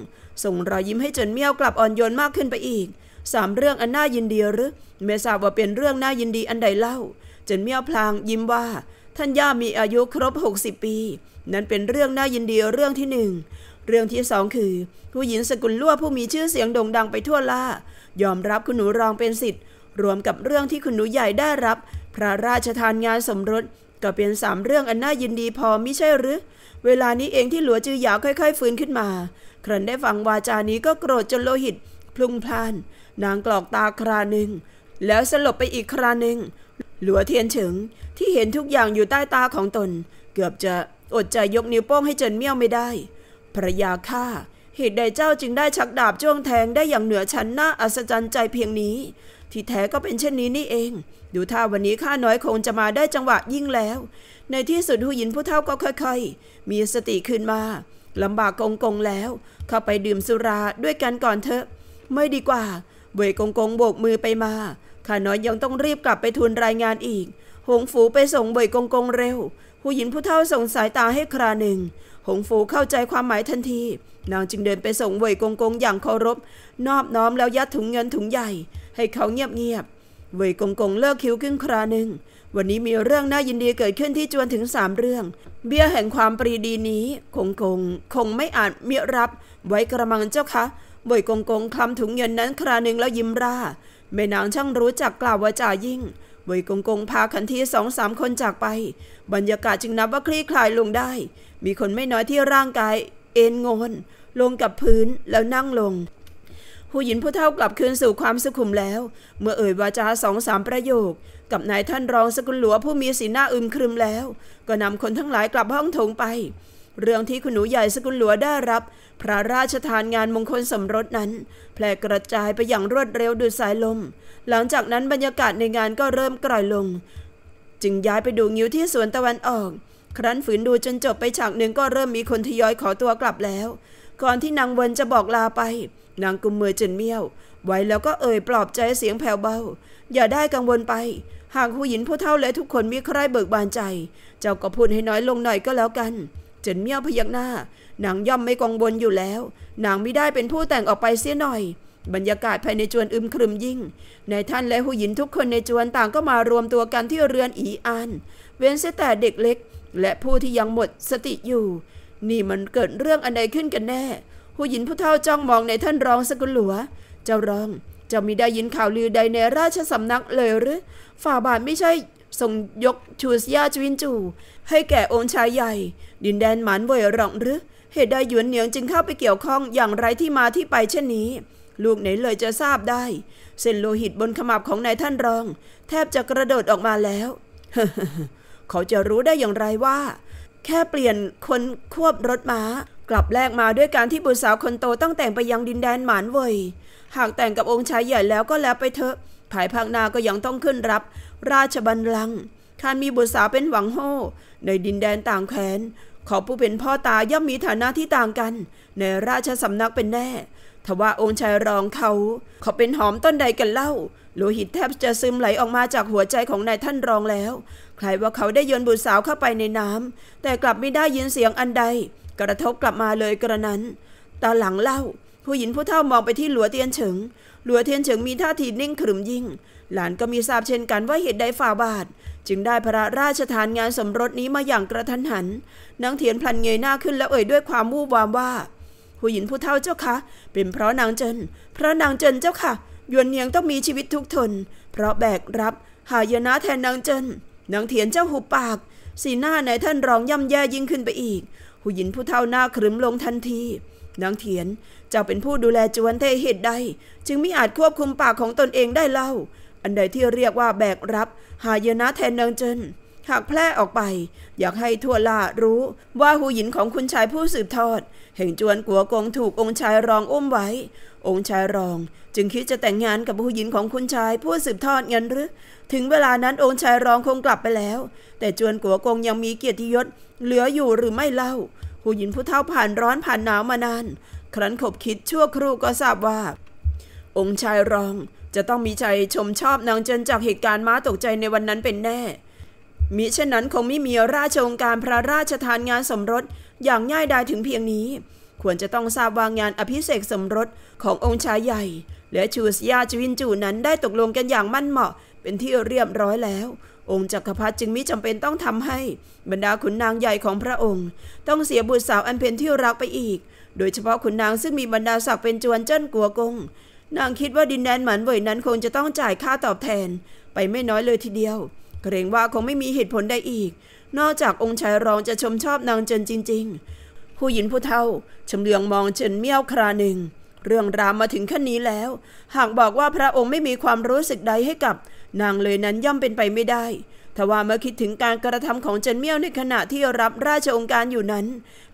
ส่งรอยยิ้มให้เจินเมี่ยวกลับอ่อนโยนมากขึ้นไปอีกสามเรื่องอันน่ายินดีหรือไม่ทราบว่าเป็นเรื่องน่ายินดีอันใดเล่าเจินเมี่ยวพลางยิ้มว่าท่านย่ามีอายุครบหกสิบปีนั้นเป็นเรื่องน่ายินดีเรื่องที่หนึ่งเรื่องที่สองคือผู้หญิงสกุลลั่วผู้มีชื่อเสียงโด่งดังไปทั่วล่ายอมรับคุณหนูรองเป็นสิทธิ์รวมกับเรื่องที่คุณหนูใหญ่ได้รับพระราชทานงานสมรสก็เป็นสามเรื่องอันน่ายินดีพอมิใช่หรือเวลานี้เองที่หลัวจือหยาค่อยๆฟื้นขึ้นมาครั้นได้ฟังวาจานี้ก็โกรธจนโลหิตพลุงพล่านนางกรอกตาคราหนึ่งแล้วสลบไปอีกคราหนึ่งหลัวเทียนเฉิงที่เห็นทุกอย่างอยู่ใต้ตาของตนเกือบจะอดใจยกนิ้วโป้งให้เจินเมี่ยวไม่ได้ภรยาข้าเหตุใดเจ้าจึงได้ชักดาบจ้วงแทงได้อย่างเหนือชั้นน่าอัศจรรย์ใจเพียงนี้ที่แท้ก็เป็นเช่นนี้นี่เองดูท่าวันนี้ข้าน้อยคงจะมาได้จังหวะยิ่งแล้วในที่สุดหูหยินผู้เฒ่าก็ค่อยๆมีสติขึ้นมาลำบากกงกงแล้วเข้าไปดื่มสุราด้วยกันก่อนเถอะไม่ดีกว่าเว่ยกงกงโบกมือไปมาข้าน้อยยังต้องรีบกลับไปทูลรายงานอีกหงฝูไปส่งเว่ยกงกงเร็วหูหยินผู้เฒ่าส่งสายตาให้คราหนึ่งหงฝูเข้าใจความหมายทันทีนางจึงเดินไปส่งเว่ยกงกงอย่างเคารพนอบน้อมแล้วยัดถุงเงินถุงใหญ่ให้เขาเงียบๆเว่ยกงกงเลิกคิ้วขึ้นคราหนึ่งวันนี้มีเรื่องน่ายินดีเกิดขึ้นที่จวนถึงสามเรื่องเบี้ยแห่งความปรีดีนี้คงคงคงไม่อาจเมียรับไว้กระมังเจ้าคะเว่ยกงกงคลำถุงเงินนั้นคราหนึ่งแล้วยิ้มร่าแม่นางช่างรู้จักกล่าววาจายิ่งเว่ยกงกงพาขันทีสองสามคนจากไปบรรยากาศจึงนับว่าคลี่คลายลงได้มีคนไม่น้อยที่ร่างกายเอนงอนลงกับพื้นแล้วนั่งลงหูหยินผู้เฒ่ากลับคืนสู่ความสุขุมแล้วเมื่อเอ่ยวาจาสองสามประโยคกับนายท่านรองสกุลหลัวผู้มีสีหน้าอึมครึมแล้วก็นำคนทั้งหลายกลับห้องโถงไปเรื่องที่คุณหนูใหญ่สกุลหลัวได้รับพระราชทานงานมงคลสมรสนั้นแพร่กระจายไปอย่างรวดเร็วดุจสายลมหลังจากนั้นบรรยากาศในงานก็เริ่มกร่อยลงจึงย้ายไปดูงิ้วที่สวนตะวันออกครั้นฝืนดูจนจบไปฉากหนึ่งก็เริ่มมีคนทยอยขอตัวกลับแล้วก่อนที่นางเวินจะบอกลาไปนางกุมมือเจินเมี่ยวไว้แล้วก็เอ่ยปลอบใจเสียงแผ่วเบาอย่าได้กังวลไปหากหูหยินผู้เฒ่าและทุกคนมีใครเบิกบานใจเจ้าก็พูดให้น้อยลงหน่อยก็แล้วกันเจินเมี่ยวพยักหน้านางย่อมไม่กังวลอยู่แล้วนางไม่ได้เป็นผู้แต่งออกไปเสียหน่อยบรรยากาศภายในจวนอึมครึมยิ่งนายท่านและหูหยินทุกคนในจวนต่างก็มารวมตัวกันที่เรือนอีอานเว้นเสียแต่เด็กเล็กและผู้ที่ยังหมดสติอยู่นี่มันเกิดเรื่องอะไรขึ้นกันแน่หูหยินผู้เฒ่าจ้องมองในท่านรองสกุลหลัวเจ้ารองเจ้ามิได้ยินข่าวลือใดในราชสำนักเลยหรือฝ่าบาทไม่ใช่ทรงยกชูสยาจวินจูให้แก่องค์ชายใหญ่ดินแดนหมานเว่ยหรอกหรือเหตุใดหยวนเหนียงจึงเข้าไปเกี่ยวข้องอย่างไรที่มาที่ไปเช่นนี้ลูกไหนเลยจะทราบได้เส้นโลหิตบนขมับของนายท่านรองแทบจะกระโดดออกมาแล้ว เขาจะรู้ได้อย่างไรว่าแค่เปลี่ยนคนควบรถม้ากลับแลกมาด้วยการที่บุตรสาวคนโตต้องแต่งไปยังดินแดนหมานเว่ยหากแต่งกับองค์ชายใหญ่แล้วก็แล้วไปเถอะภายภาคหน้าก็ยังต้องขึ้นรับราชบัลลังก์ข้ามีบุตรสาวเป็นหวังโฮ่ในดินแดนต่างแคว้นขอผู้เป็นพ่อตาย่อมมีฐานะที่ต่างกันในราชสำนักเป็นแน่ทว่าองค์ชายรองเขาเขาเป็นหอมต้นใดกันเล่าโลหิตแทบจะซึมไหลออกมาจากหัวใจของนายท่านรองแล้วใครว่าเขาได้โยนบุตรสาวเข้าไปในน้ำแต่กลับไม่ได้ยินเสียงอันใดกระทบกลับมาเลยกระนั้นตาหลังเล่าผู้หญิงผู้เฒ่ามองไปที่หลัวเทียนเฉิงหลัวเทียนเฉิงมีท่าทีนิ่งขรึมยิ่งหลานก็มีทราบเช่นกันว่าเหตุใดฝ่าบาทจึงได้พระราชทานงานสมรสนี้มาอย่างกระทันหันนางเทียนพลันเงยหน้าขึ้นแล้วเอ่ยด้วยความวู่วามว่าผู้หญิงผู้เฒ่าเจ้าคะเป็นเพราะนางเจินเพราะนางเจินเจ้าค่ะยวนเนียงต้องมีชีวิตทุกทนเพราะแบกรับหายนะแทนนางเจินนางเถียนเจ้าหุบปากสีหน้าในท่านรองย่ำแย่ยิ่งขึ้นไปอีก ผู้หญิงผู้เฒ่าหน้าครึ้มลงทันทีนางเถียนเจ้าเป็นผู้ดูแลจวนเทเหตุใดจึงไม่อาจควบคุมปากของตนเองได้เล่าอันใดที่เรียกว่าแบกรับหายนะแทนนางเจินหากแพร่ออกไปอยากให้ทั่วล่ารู้ว่าหูหยินของคุณชายผู้สืบทอดแห่งจวนกัวกงถูกองค์ชายรองอุ้มไว้องค์ชายรองจึงคิดจะแต่งงานกับหูหยินของคุณชายผู้สืบทอดเงินหรือถึงเวลานั้นองค์ชายรองคงกลับไปแล้วแต่จวนกัวกงยังมีเกียรติยศเหลืออยู่หรือไม่เล่าหูหยินผู้เฒ่าผ่านร้อนผ่านหนาวมานานครั้นขบคิดชั่วครู่ก็ทราบว่าองค์ชายรองจะต้องมีใจชมชอบนางเจินจากเหตุการณ์ม้าตกใจในวันนั้นเป็นแน่มิเช่นนั้นคงไม่มีราชองค์การพระราชทานงานสมรสอย่างง่ายดายถึงเพียงนี้ควรจะต้องทราบว่างานอภิเษกสมรสขององค์ชายใหญ่และชูสยาจวินจูนั้นได้ตกลงกันอย่างมั่นเหมาะเป็นที่เรียบร้อยแล้วองค์จักรพรรดิจึงมิจำเป็นต้องทำให้บรรดาขุนนางใหญ่ของพระองค์ต้องเสียบุตรสาวอันเป็นที่รักไปอีกโดยเฉพาะขุนนางซึ่งมีบรรดาศักดิ์เป็นจวนเจิ้นกัวกงนางคิดว่าดินแดนหมันเว่ยนั้นคงจะต้องจ่ายค่าตอบแทนไปไม่น้อยเลยทีเดียวเกรงว่าคงไม่มีเหตุผลใดอีกนอกจากองค์ชายรองจะชมชอบนางเจินจริงๆผู้หญิงผู้เฒ่าชำเลืองมองเจินเมี่ยวคราหนึ่งเรื่องราวมาถึงขั้นนี้แล้วหากบอกว่าพระองค์ไม่มีความรู้สึกใดให้กับนางเลยนั้นย่อมเป็นไปไม่ได้ทว่าเมื่อคิดถึงการกระทำของเจินเมี่ยวในขณะที่รับราชองค์การอยู่นั้น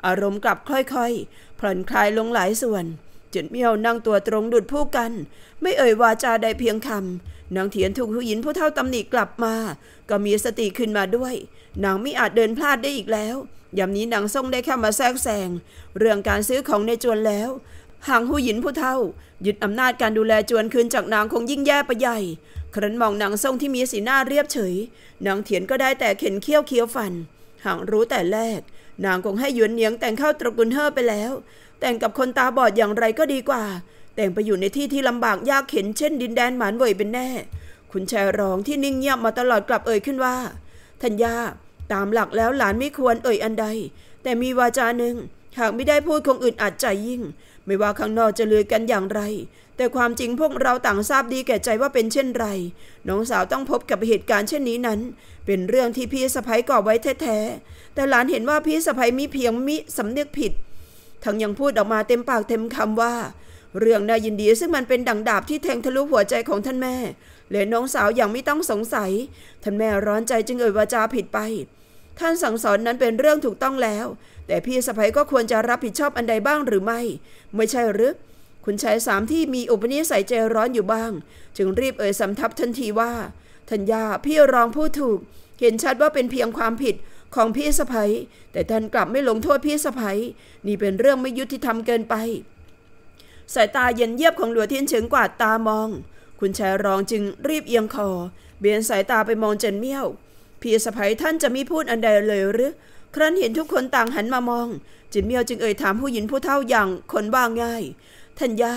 อารมณ์กลับค่อยๆผ่อนคลายลงหลายส่วนเจินเมี่ยวนั่งตัวตรงดุจผู้กันไม่เอ่ยวาจาใดเพียงคำนางเถียนถูกหูหยินผู้เฒ่าตำหนิกลับมาก็มีสติขึ้นมาด้วยนางไม่อาจเดินพลาดได้อีกแล้วยามนี้นางซ่งได้เข้ามาแทรกแซงเรื่องการซื้อของในจวนแล้วหากหูหยินผู้เฒ่ายึดอำนาจการดูแลจวนคืนจากนางคงยิ่งแย่ไปใหญ่ครั้นมองนางซ่งที่มีสีหน้าเรียบเฉยนางเถียนก็ได้แต่เข็นเขี้ยวเคี้ยวฟันหากรู้แต่แรกนางคงให้หยวนเนียงแต่งเข้าตระกูลเฮ่อไปแล้วแต่งกับคนตาบอดอย่างไรก็ดีกว่าแต่งไปอยู่ในที่ที่ลำบากยากเข็นเช่นดินแดนหมานเว่ยเป็นแน่ขุนชายรองที่นิ่งเงียบมาตลอดกลับเอ่ยขึ้นว่าท่านย่าตามหลักแล้วหลานไม่ควรเอ่ยอันใดแต่มีวาจาหนึ่งหากไม่ได้พูดคงอึดอัดใจยิ่งไม่ว่าข้างนอกจะลือกันอย่างไรแต่ความจริงพวกเราต่างทราบดีแก่ใจว่าเป็นเช่นไรน้องสาวต้องพบกับเหตุการณ์เช่นนี้นั้นเป็นเรื่องที่พี่สะใภ้ก่อไว้แท้ๆแต่หลานเห็นว่าพี่สะใภ้มิเพียงมิสำนึกผิดทั้งยังพูดออกมาเต็มปากเต็มคำว่าเรื่องน่ายินดีซึ่งมันเป็นดั่งดาบที่แทงทะลุหัวใจของท่านแม่และน้องสาวอย่างไม่ต้องสงสัยท่านแม่ร้อนใจจึงเอ่ยวาจาผิดไปท่านสั่งสอนนั้นเป็นเรื่องถูกต้องแล้วแต่พี่สะใภ้ก็ควรจะรับผิดชอบอันใดบ้างหรือไม่ไม่ใช่หรือคุณชายสามที่มีอุปนิสัยใจร้อนอยู่บ้างจึงรีบเอ่ยสำทับทันทีว่าท่านย่าพี่รองพูดถูกเห็นชัดว่าเป็นเพียงความผิดของพี่สะใภ้แต่ท่านกลับไม่ลงโทษพี่สะใภ้นี่เป็นเรื่องไม่ยุติธรรมเกินไปสายตาเย็นเยียบของหลัวเทียนเฉิงกวาดตามองคุณชายรองจึงรีบเอียงคอเบี่ยงสายตาไปมองเจินเมี่ยวพี่สะใภ้ท่านจะไม่พูดอันใดเลยหรือครั้นเห็นทุกคนต่างหันมามองเจินเมี่ยวจึงเอ่ยถามผู้หญิงผู้เฒ่าอย่างคนว่าง่ายท่านย่า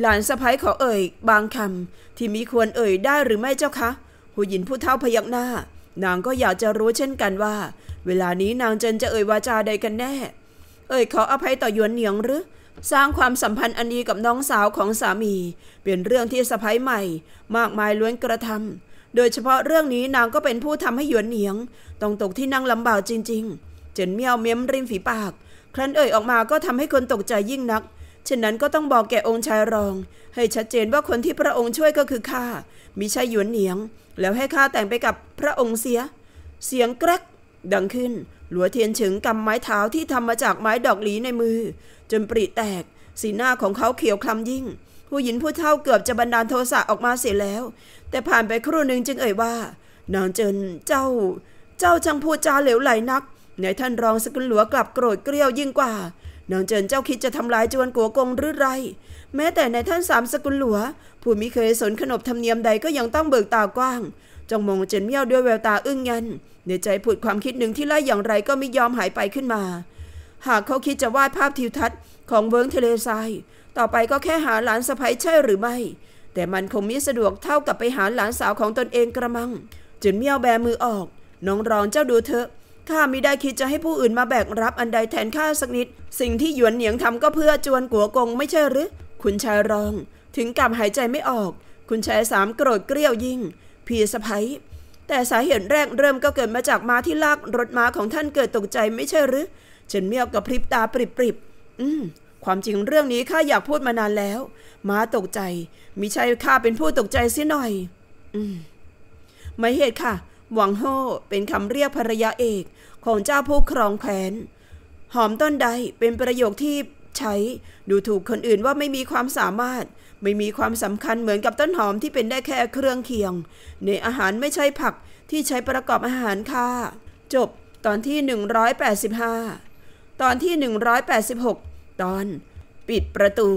หลานสะใภ้ขอเอ่ยบางคำที่มิควรเอ่ยได้หรือไม่เจ้าคะผู้หญิงผู้เฒ่าพยักหน้านางก็อยากจะรู้เช่นกันว่าเวลานี้นางเจินจะเอ่ยวาจาใดกันแน่เอ่ยขออภัยต่อหยวนเหนียงหรือสร้างความสัมพันธ์อันดีกับน้องสาวของสามีเป็นเรื่องที่สะใภ้ใหม่มากมายล้วนกระทำโดยเฉพาะเรื่องนี้นางก็เป็นผู้ทำให้หยวนเหนียงต้องตกที่นั่งลำบากจริงๆเจินเมี่ยวเม้มริมฝีปากครั้นเอ่ยออกมาก็ทำให้คนตกใจยิ่งนักฉะนั้นก็ต้องบอกแก่องค์ชายรองให้ชัดเจนว่าคนที่พระองค์ช่วยก็คือข้ามิใช่หยวนเหนียงแล้วให้ข้าแต่งไปกับพระองค์เสียเสียงแกรกดังขึ้นหลัวเทียนเฉิงกำไม้เท้าที่ทำมาจากไม้ดอกหลีในมือจนปริแตกสีหน้าของเขาเขียวคล้ำยิ่งผู้หญิงผู้เฒ่าเกือบจะบันดาลโทสะออกมาเสียแล้วแต่ผ่านไปครู่หนึ่งจึงเอ่ยว่านางเจินเจ้าเจ้าจังพูดจาเหลวไหลนักไหนท่านรองสกุลหลัวกลับโกรธเกรี้ยวยิ่งกว่านางเจินเจ้าคิดจะทำลายจวนกัวกงหรือไรแม้แต่ในท่านสามสกุลหลัวผู้มิเคยสนขนบธรรมเนียมใดก็ยังต้องเบิกตากว้างจ้องมองเจินเมี่ยวด้วยแววตาอึ้งงันในใจผุดความคิดหนึ่งที่ไล่อย่างไรก็ไม่ยอมหายไปขึ้นมาหากเขาคิดจะวาดภาพทิวทัศน์ของเวิ้งทะเลทรายต่อไปก็แค่หาหลานสะใภ้ใช่หรือไม่แต่มันคงมิสะดวกเท่ากับไปหาหลานสาวของตนเองกระมังเจินเมี่ยวแบมือออกน้องรองเจ้าดูเถอะข้ามิได้คิดจะให้ผู้อื่นมาแบกรับอันใดแทนข้าสักนิดสิ่งที่หยวนเหนียงทำก็เพื่อจวนกัวกงไม่ใช่หรือคุณชายรองถึงกับหายใจไม่ออกคุณชายสามโกรธเกรี้ยวยิ่งพี่สะใภ้แต่สาเหตุแรกเริ่มก็เกิดมาจากม้าที่ลากรถม้าของท่านเกิดตกใจไม่ใช่หรือ เจนเมี่ยวกระพริบตาปริบๆอืมความจริงเรื่องนี้ข้าอยากพูดมานานแล้วม้าตกใจมิใช่ข้าเป็นผู้ตกใจเสียหน่อยอืมไม่เหตุค่ะหวังโฮเป็นคำเรียกภรรยาเอกของเจ้าผู้ครองแคว้นหอมต้นใดเป็นประโยคที่ใช้ดูถูกคนอื่นว่าไม่มีความสามารถไม่มีความสำคัญเหมือนกับต้นหอมที่เป็นได้แค่เครื่องเคียงในอาหารไม่ใช่ผักที่ใช้ประกอบอาหารค่ะจบตอนที่หนึ่งร้อยแปดสิบห้าตอนที่หนึ่งร้อยแปดสิบหกตอนปิดประตู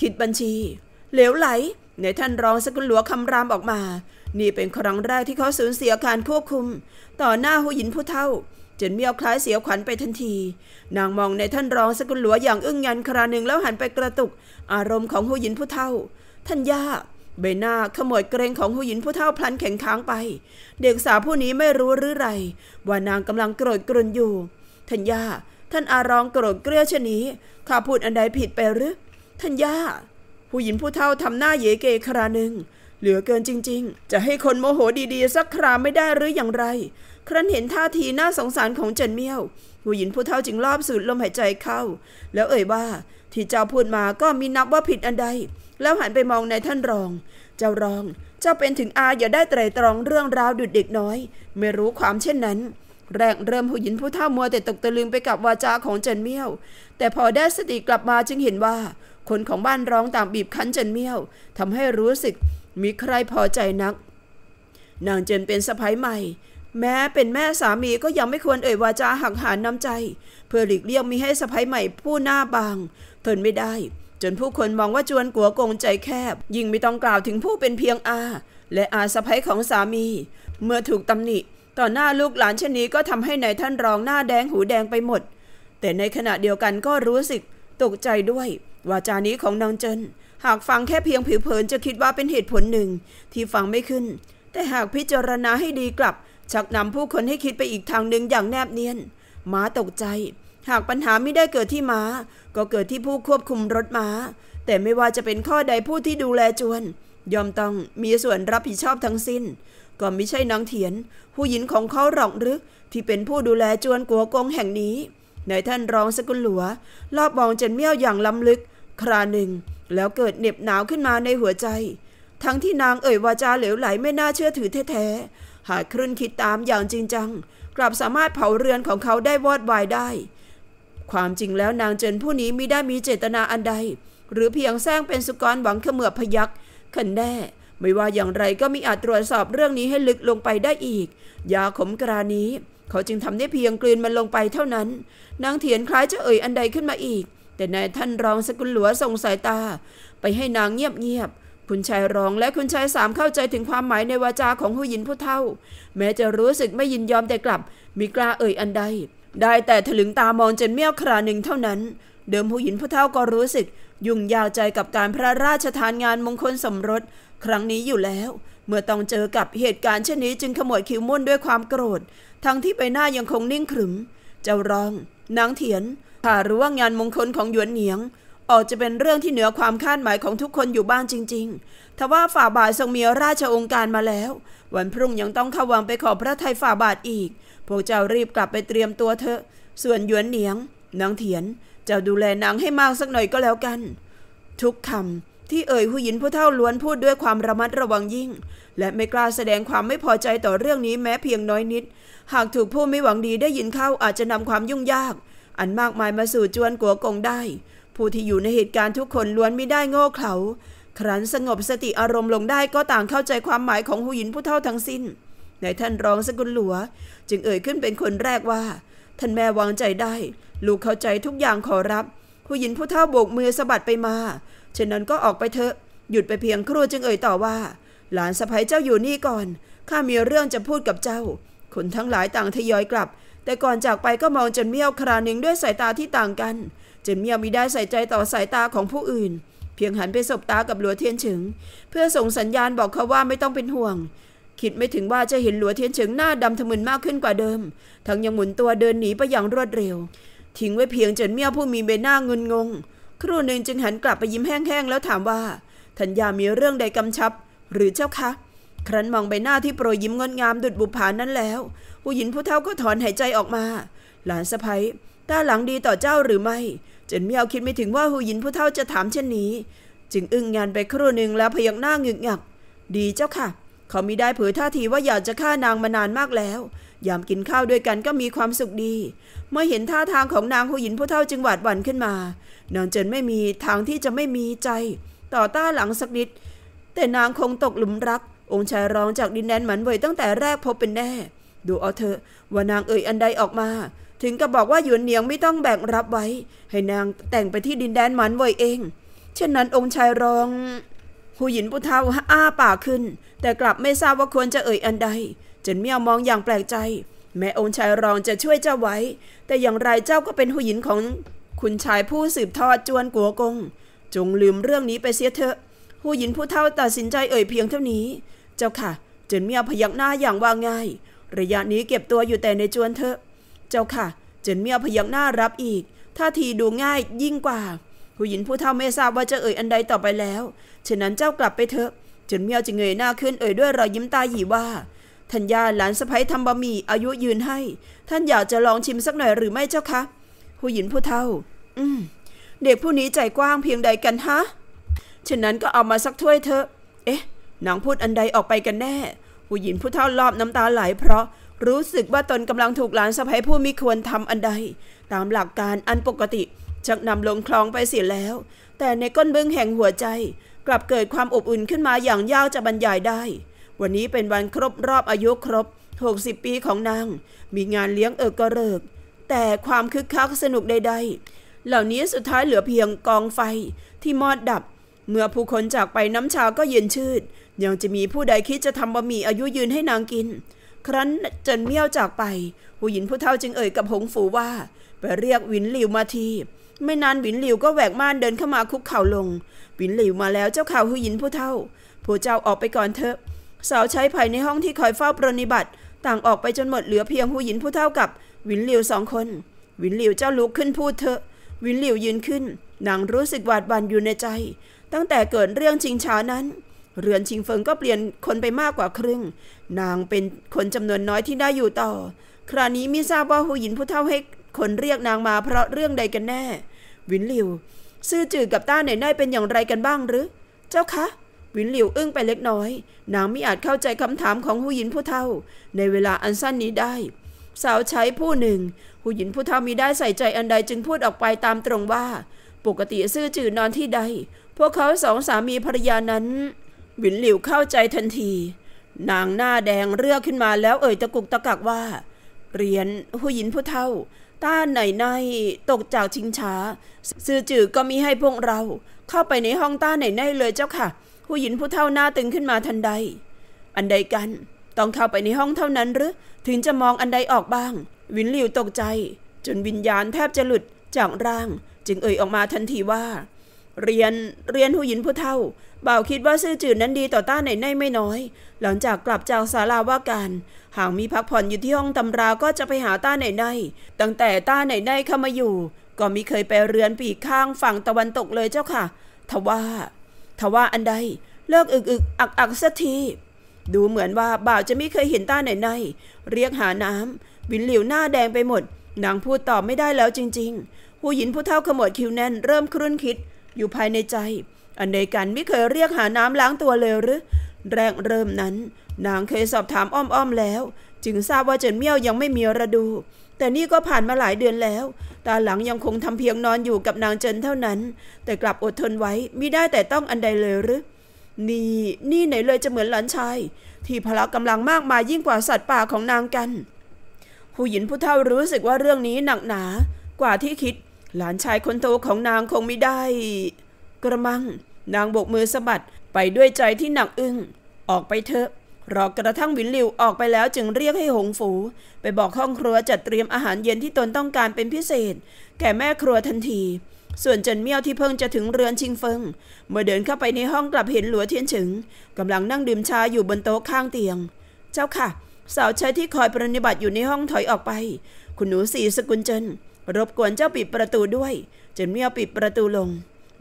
คิดบัญชีเหลวไหลในท่านรองสกุลหลวงคำรามออกมานี่เป็นครั้งแรกที่เขาสูญเสียการควบคุมต่อหน้าหูหยินผู้เฒ่าเจนเมี่ยวคล้ายเสียขวัญไปทันทีนางมองในท่านรองสกุลหลวงอย่างอึ้งงันคราหนึ่งแล้วหันไปกระตุกอารมณ์ของหูหยินผู้เฒ่าท่านย่าใบหน้าขมวดเกรงของหูหยินผู้เฒ่าพลันแข็งค้างไปเด็กสาวผู้นี้ไม่รู้หรือไรว่านางกำลังโกรธกรุ่นอยู่ท่านย่าท่านอารองโกรธเกรี้ยวชะนี้ข้าพูดอันใดผิดไปหรือท่านย่าหูหยินผู้เฒ่าทำหน้าเยเกคราหนึ่งเหลือเกินจริงๆจะให้คนโมโหดีๆสักคราไม่ได้หรืออย่างไรครั้นเห็นท่าทีน่าสงสารของเจินเมี่ยวหูหยินผู้เฒ่าจึงลอบสูดลมหายใจเข้าแล้วเอ่ยว่าที่เจ้าพูดมาก็มีนับว่าผิดอันใดแล้วหันไปมองในท่านรองเจ้ารองเจ้าเป็นถึงอาอย่าได้ไตร่ตรองเรื่องราวดุดเด็กน้อยไม่รู้ความเช่นนั้นแรกเริ่มหูหยินผู้เฒ่ามัวแต่ตกตะลึงไปกับวาจาของเจินเมี่ยวแต่พอได้สติกลับมาจึงเห็นว่าคนของบ้านร้องต่างบีบคั้นเจินเมี่ยวทำให้รู้สึกมีใครพอใจนักนางเจินเป็นสะใภ้ใหม่แม้เป็นแม่สามีก็ยังไม่ควรเอ่ยวาจาหักหาญน้ำใจเพื่อหลีกเลี่ยงมิให้สะใภ้ใหม่ผู้หน้าบางทนไม่ได้จนผู้คนมองว่าจวนกัวโกงใจแคบยิ่งไม่ต้องกล่าวถึงผู้เป็นเพียงอาและอาสะใภ้ของสามีเมื่อถูกตำหนิต่อหน้าลูกหลานเช่นนี้ก็ทำให้นายท่านรองหน้าแดงหูแดงไปหมดแต่ในขณะเดียวกันก็รู้สึกตกใจด้วยวาจานี้ของนางเจินหากฟังแค่เพียงผิวเผินจะคิดว่าเป็นเหตุผลหนึ่งที่ฟังไม่ขึ้นแต่หากพิจารณาให้ดีกลับชักนำผู้คนให้คิดไปอีกทางหนึ่งอย่างแนบเนียนม้าตกใจหากปัญหาไม่ได้เกิดที่ม้าก็เกิดที่ผู้ควบคุมรถม้าแต่ไม่ว่าจะเป็นข้อใดผู้ที่ดูแลจวนยอมต้องมีส่วนรับผิดชอบทั้งสิ้นก็ไม่ใช่นางเถียนผู้หญิงของเขาหรอกหรือที่เป็นผู้ดูแลจวนกัวกงแห่งนี้นายท่านรองสกุลหลัวลอบมองเจินเมี่ยวอย่างล้ำลึกคราหนึ่งแล้วเกิดเหน็บหนาวขึ้นมาในหัวใจทั้งที่นางเอ่ยวาจาเหลวไหลไม่น่าเชื่อถือแท้ๆหากครุ่นคิดตามอย่างจริงจังกลับสามารถเผาเรือนของเขาได้วอดวายได้ความจริงแล้วนางเจินผู้นี้มิได้มีเจตนาอันใดหรือเพียงแซงเป็นสุกรหวังเขมือบพยักขันแน่ไม่ว่าอย่างไรก็มิอาจตรวจสอบเรื่องนี้ให้ลึกลงไปได้อีกยาขมกรานี้เขาจึงทำได้เพียงกลืนมันลงไปเท่านั้นนางเถียนคล้ายจะเอ่ยอันใดขึ้นมาอีกแต่นายท่านรองสกุลหลัวส่งสายตาไปให้นางเงียบๆคุณชายรองและคุณชายสามเข้าใจถึงความหมายในวาจาของหูหยินผู้เฒ่าแม้จะรู้สึกไม่ยินยอมแต่กลับมิกล้าเอ่ยอันใดได้แต่ถลึงตามองเจินเมี่ยวคราหนึ่งเท่านั้นเดิมหูหยินผู้เฒ่าก็รู้สึกยุ่งยากใจกับการพระราชทานงานมงคลสมรสครั้งนี้อยู่แล้วเมื่อต้องเจอกับเหตุการณ์เช่นนี้จึงขมวดคิ้วมุ่นด้วยความโกรธทั้งที่ใบหน้ายังคงนิ่งขรึมเจ้ารองนางเถียนถ้ารู้ว่างานมงคลของหยวนเหนียงออกจะเป็นเรื่องที่เหนือความคาดหมายของทุกคนอยู่บ้างจริงๆทว่าฝ่าบาททรงมีราชองค์การมาแล้ววันพรุ่งยังต้องเข้าวังไปขอพระทัยฝ่าบาทอีกพวกเจ้ารีบกลับไปเตรียมตัวเถอะส่วนหยวนเหนียงนางเถียนเจ้าดูแลนางให้มากสักหน่อยก็แล้วกันทุกคำที่เอ่ยหูหยินผู้เฒ่าล้วนพูดด้วยความระมัดระวังยิ่งและไม่กล้าแสดงความไม่พอใจต่อเรื่องนี้แม้เพียงน้อยนิดหากถูกผู้ไม่หวังดีได้ยินเข้าอาจจะนำความยุ่งยากอันมากมายมาสู่จวนกัวกงได้ผู้ที่อยู่ในเหตุการณ์ทุกคนล้วนไม่ได้โง่เขลาครั้นสงบสติอารมณ์ลงได้ก็ต่างเข้าใจความหมายของหูหยินผู้เฒ่าทั้งสิ้นนายท่านรองสกุลหลัวจึงเอ่ยขึ้นเป็นคนแรกว่าท่านแม่วางใจได้ลูกเข้าใจทุกอย่างขอรับหูหยินผู้เฒ่าโบกมือสะบัดไปมาฉะนั้นก็ออกไปเถอะหยุดไปเพียงครู่จึงเอ่ยต่อว่าหลานสะใภ้เจ้าอยู่นี่ก่อนข้ามีเรื่องจะพูดกับเจ้าคนทั้งหลายต่างทยอยกลับแต่ก่อนจากไปก็มองเจินเมี่ยวคราหนึ่งด้วยสายตาที่ต่างกันเจินเมี่ยวมิได้ใส่ใจต่อสายตาของผู้อื่นเพียงหันไปสบตากับหลัวเทียนเฉิงเพื่อส่งสัญญาณบอกเขาว่าไม่ต้องเป็นห่วงคิดไม่ถึงว่าจะเห็นหลัวเทียนเฉิงหน้าดำทะมึนมากขึ้นกว่าเดิมทั้งยังหมุนตัวเดินหนีไปอย่างรวดเร็วทิ้งไว้เพียงเจินเมี่ยวผู้มีใบหน้างุนงงครู่หนึ่งจึงหันกลับไปยิ้มแห้งๆแล้วถามว่าท่านยามีเรื่องใดกำชับหรือเจ้าคะครั้นมองใบหน้าที่โปรยยิ้มงดงามดุจบุปผานั้นแล้วหูหยินผู้เฒ่าก็ถอนหายใจออกมา หลานสะใภ้ตาหลังดีต่อเจ้าหรือไม่เจินเมี่ยวคิดไม่ถึงว่าหูหยินผู้เฒ่าจะถามเช่นนี้จึงอึ้งงานไปครู่หนึ่งแล้วพยักหน้าหงึกงักดีเจ้าค่ะเขามิได้เผยท่าทีว่าอยากจะฆ่านางมานานมากแล้วยามกินข้าวด้วยกันก็มีความสุขดีเมื่อเห็นท่าทางของนางหูหยินผู้เฒ่าจึงหวาดหวั่นขึ้นมานางเจินไม่มีทางที่จะไม่มีใจต่อต้าหลังสักนิดแต่นางคงตกหลุมรักองค์ชายรองจากดินแดนหมันเว่ยตั้งแต่แรกพบเป็นแน่ดูเอาเถอะว่านางเอ่ยอันใดออกมาถึงกับบอกว่าหยวนเหนียงไม่ต้องแบกรับไว้ให้นางแต่งไปที่ดินแดนหมันเว่ยเองเช่นนั้นองค์ชายรองหูหยินผู้เฒ่าอ้าปากขึ้นแต่กลับไม่ทราบว่าควรจะเอ่ยอันใดเจินเมี่ยวมองอย่างแปลกใจแม้องค์ชายรองจะช่วยเจ้าไว้แต่อย่างไรเจ้าก็เป็นหูหยินของคุณชายผู้สืบทอดจวนกัวกงจงลืมเรื่องนี้ไปเสียเถอะหูหยินผู้เฒ่าตัดสินใจเอ่ยเพียงเท่านี้เจ้าค่ะเจินเมี่ยวพยักหน้าอย่างว่าง่ายระยะนี้เก็บตัวอยู่แต่ในจวนเถอะเจ้าค่ะเจินเมี่ยวพยักหน้ารับอีกท่าทีดูง่ายยิ่งกว่าหูหยินผู้เฒ่าไม่ทราบว่าจะเอ่ยอันใดต่อไปแล้วฉะนั้นเจ้ากลับไปเถอะเจินเมี่ยวจึงเงยหน้าขึ้นเอ่ยด้วยรอยยิ้มตาหยีว่าท่านย่าหลานสะใภ้ทำบะหมี่อายุยืนให้ท่านอยากจะลองชิมสักหน่อยหรือไม่เจ้าคะหูหยินผู้เฒ่าอืมเด็กผู้นี้ใจกว้างเพียงใดกันฮะฉะนั้นก็เอามาสักถ้วยเถอะเอ๊ะนางพูดอันใดออกไปกันแน่หูหยินผู้เฒ่ารอบน้ำตาไหลเพราะรู้สึกว่าตนกำลังถูกหลานสะใภ้ผู้มิควรทำอันใดตามหลักการอันปกติชักนำลงคลองไปเสียแล้วแต่ในก้นบึ้งแห่งหัวใจกลับเกิดความอบอุ่นขึ้นมาอย่างยาวจะบรรยายได้วันนี้เป็นวันครบรอบอายุครบหกสิบปีของนางมีงานเลี้ยงเอิกกระเริกแต่ความคึกคักสนุกใดๆเหล่านี้สุดท้ายเหลือเพียงกองไฟที่มอดดับเมื่อผู้คนจากไปน้ำชาก็เย็นชืดยังจะมีผู้ใดคิดจะทำบะหมี่อายุยืนให้นางกินครั้นเจินเมี่ยวจากไปหูหยินผู้เฒ่าจึงเอ่ยกับหงฝูว่าไปเรียกหวินหลิวมาทีไม่นานหวินหลิวก็แหวกม่านเดินเข้ามาคุกเข่าลงหวินหลิวมาแล้วเจ้าข่าวหูหยินผู้เฒ่าผู้เจ้าออกไปก่อนเถอะสาวใช้ภายในห้องที่คอยเฝ้าปรนิบัติต่างออกไปจนหมดเหลือเพียงหูหยินผู้เฒ่ากับหวินหลิวสองคนหวินหลิวเจ้าลุกขึ้นพูดเถอะหวินหลิวยืนขึ้นนางรู้สึกหวาดหวั่นอยู่ในใจตั้งแต่เกิดเรื่องชิงช้านั้นเรือนชิงเฟิงก็เปลี่ยนคนไปมากกว่าครึ่งนางเป็นคนจำนวนน้อยที่ได้อยู่ต่อคราวนี้มิทราบว่าหูหยินผู้เฒ่าให้คนเรียกนางมาเพราะเรื่องใดกันแน่หวินหลิวซื่อจื่อกับต้าไหนได้เป็นอย่างไรกันบ้างหรือเจ้าคะหวินหลิวอึ้งไปเล็กน้อยนางไม่อาจเข้าใจคำถามของหูหยินผู้เฒ่าในเวลาอันสั้นนี้ได้สาวใช้ผู้หนึ่งหูหยินผู้เฒ่ามิได้ใส่ใจอันใดจึงพูดออกไปตามตรงว่าปกติซื่อจื่อนอนที่ใดพวกเขาสองสามีภรรยานั้นหวินหลิวเข้าใจทันทีนางหน้าแดงเรือกขึ้นมาแล้วเอ่ยตะกุกตะกักว่าเรียนหูหยินผู้เฒ่าต้าไหนในตกจากชิงช้าซื่อจื่อก็มิให้พวกเราเข้าไปในห้องต้าไหนในเลยเจ้าค่ะหูหยินผู้เฒ่าหน้าตึงขึ้นมาทันใดอันใดกันต้องเข้าไปในห้องเท่านั้นหรือถึงจะมองอันใดออกบ้างหวินหลิวตกใจจนวิญญาณแทบจะหลุดจากร่างจึงเอ่ยออกมาทันทีว่าเรียนเรียนหูหยินผู้เฒ่าบ่าวคิดว่าซื่อจื่อนั้นดีต่อต้าไหนในไม่น้อยหลังจากกลับจากศาลาว่าการหากมีพักผ่อนอยู่ที่ห้องตำราก็จะไปหาต้าไหนในตั้งแต่ต้าไหนในเข้ามาอยู่ก็มิเคยไปเรือนปีกข้างฝั่งตะวันตกเลยเจ้าค่ะทว่าทว่าอันใดเลิกอึกอึกอักอักสักทีดูเหมือนว่าบ่าวจะไม่เคยเห็นต้าไหนในเรียกหาน้ำหวินหลิวหน้าแดงไปหมดนางพูดตอบไม่ได้แล้วจริงๆหูหยินผู้เฒ่าขมวดคิ้วแน่นเริ่มครุ่นคิดอยู่ภายในใจอันใดกันไม่เคยเรียกหาน้ำล้างตัวเลยหรือแรกเริ่มนั้นนางเคยสอบถามอ้อมๆแล้วจึงทราบว่าเจินเมี่ยวยังไม่มีฤดูแต่นี่ก็ผ่านมาหลายเดือนแล้วตาหลังยังคงทำเพียงนอนอยู่กับนางเจินเท่านั้นแต่กลับอดทนไว้มิได้แต่ต้องอันใดเลยหรือนี่นี่ไหนเลยจะเหมือนหลานชายที่พละกำลังมากมายยิ่งกว่าสัตว์ป่าของนางกันหูหยินผู้เฒ่ารู้สึกว่าเรื่องนี้หนักหนากว่าที่คิดหลานชายคนโตของนางคงไม่ได้กระมังนางโบกมือสะบัดไปด้วยใจที่หนักอึ้งออกไปเถอะรอกระทั่งหวินหลิวออกไปแล้วจึงเรียกให้หงฝูไปบอกห้องครัวจัดเตรียมอาหารเย็นที่ตนต้องการเป็นพิเศษแก่แม่ครัวทันทีส่วนเจินเมี่ยวที่เพิ่งจะถึงเรือนชิงเฟิงเมื่อเดินเข้าไปในห้องกลับเห็นหลัวเทียนฉึงกำลังนั่งดื่มชาอยู่บนโต๊ะข้างเตียงเจ้าค่ะสาวใช้ที่คอยปรนิบัติอยู่ในห้องถอยออกไปคุณหนูสีสกุลเจินรบกวนเจ้าปิดประตูด้วยเจินเมี่ยวปิดประตูลง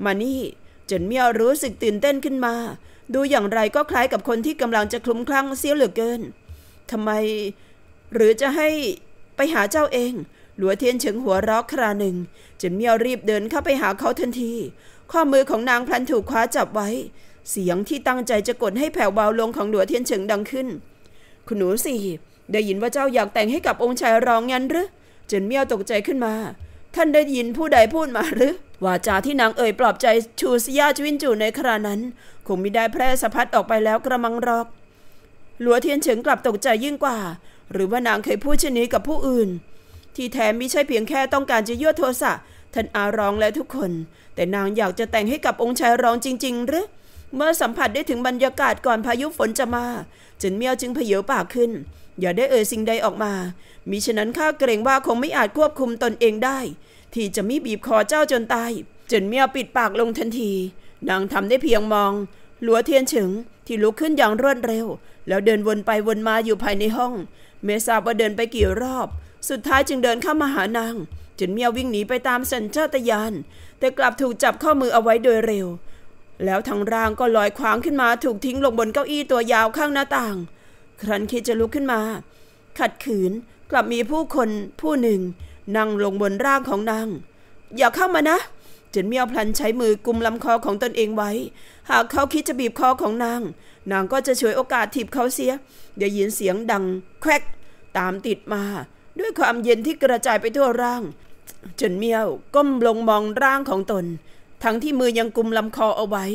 มานี่เจินเมี่ยวรู้สึกตื่นเต้นขึ้นมาดูอย่างไรก็คล้ายกับคนที่กำลังจะคลุ้มคลั่งเสี้ยวเหลือเกินทำไมหรือจะให้ไปหาเจ้าเอง หลัวเทียนเฉิงหัวเราะคราหนึ่งเจินเมี่ยวรีบเดินเข้าไปหาเขาทันทีข้อมือของนางพลันถูกคว้าจับไว้เสียงที่ตั้งใจจะกดให้แผ่วเบาลงของหลัวเทียนเฉิงดังขึ้นคุณหนูสี่ได้ยินว่าเจ้าอยากแต่งให้กับองค์ชายรองงั้นหรือเจินเมี่ยวตกใจขึ้นมาท่านได้ยินผู้ใดพูดมาหรือวาจาที่นางเอ่ยปลอบใจชูซิยาจวินจูในครานั้นคงมิได้แพร่สะพัดออกไปแล้วกระมังรอกหลัวเทียนเฉิงกลับตกใจยิ่งกว่าหรือว่านางเคยพูดเช่นนี้กับผู้อื่นที่แท้มิใช่เพียงแค่ต้องการจะยั่วโทสะท่านอารองและทุกคนแต่นางอยากจะแต่งให้กับองค์ชายรองจริงๆหรือเมื่อสัมผัสได้ถึงบรรยากาศก่อนพายุฝนจะมาเจินเมี่ยวจึงเผยปากขึ้นอย่าได้เอ่ยสิ่งใดออกมามิฉะนั้นข้าเกรงว่าคงไม่อาจควบคุมตนเองได้ที่จะมิบีบคอเจ้าจนตายเจินเมี่ยวปิดปากลงทันทีนางทำได้เพียงมองหลัวเทียนเฉิงที่ลุกขึ้นอย่างรวดเร็วแล้วเดินวนไปวนมาอยู่ภายในห้องไม่ทราบว่าเดินไปกี่รอบสุดท้ายจึงเดินเข้ามาหานางเจินเมี่ยววิ่งหนีไปตามสัญชาตญาณแต่กลับถูกจับข้อมือเอาไว้โดยเร็วแล้วทั้งร่างก็ลอยคว้างขึ้นมาถูกทิ้งลงบนเก้าอี้ตัวยาวข้างหน้าต่างครั้นคิดจะลุกขึ้นมาขัดขืนกลับมีผู้คนผู้หนึ่งนั่งลงบนร่างของนางอย่าเข้ามานะเจินเมี่ยวพลันใช้มือกุมลำคอของตนเองไว้หากเขาคิดจะบีบคอของนางนางก็จะฉวยโอกาสถีบเขาเสียได้ยินเสียงดังแคร็กตามติดมาด้วยความเย็นที่กระจายไปทั่วร่างเจินเมี่ยวก้มลงมองร่างของตนทั้งที่มือยังกุมลำคอเอาไว้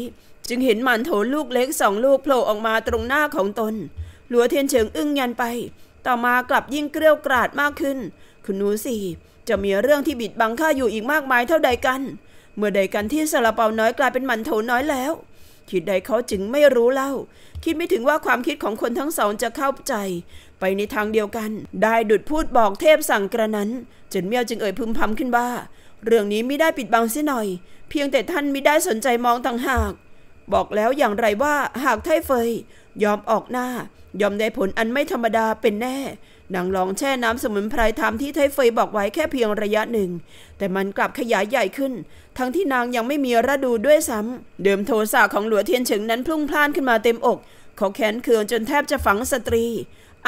จึงเห็นหม่านโถลูกเล็กสองลูกโผล่ออกมาตรงหน้าของตนหลัวเทียนเฉิงอึ้งยันไปต่อมากลับยิ่งเกรี้ยวกราดมากขึ้นคุณหนูสี่จะมีเรื่องที่บิดบังข้าอยู่อีกมากมายเท่าใดกันเมื่อใดกันที่ซาลาเปาน้อยกลายเป็นหมันโถน้อยแล้วคิดใดเขาจึงไม่รู้เล่าคิดไม่ถึงว่าความคิดของคนทั้งสองจะเข้าใจไปในทางเดียวกันได้ดุจพูดบอกเทพสั่งกระนั้นเจินเมี่ยวจึงเอ่ยพึมพำขึ้นว่าเรื่องนี้ไม่ได้ปิดบังเสียหน่อยเพียงแต่ท่านไม่ได้สนใจมองต่างหากบอกแล้วอย่างไรว่าหากไท่เฟยยอมออกหน้ายอมได้ผลอันไม่ธรรมดาเป็นแน่นางลองแช่น้ำสมุนไพรทำที่ไท่เฟยบอกไว้แค่เพียงระยะหนึ่งแต่มันกลับขยายใหญ่ขึ้นทั้งที่นางยังไม่มีระดูด้วยซ้ำเดิมโทสะของหลัวเทียนเฉิงนั้นพลุ่งพล่านขึ้นมาเต็มอกเขาแค้นเคืองจนแทบจะฝังสตรี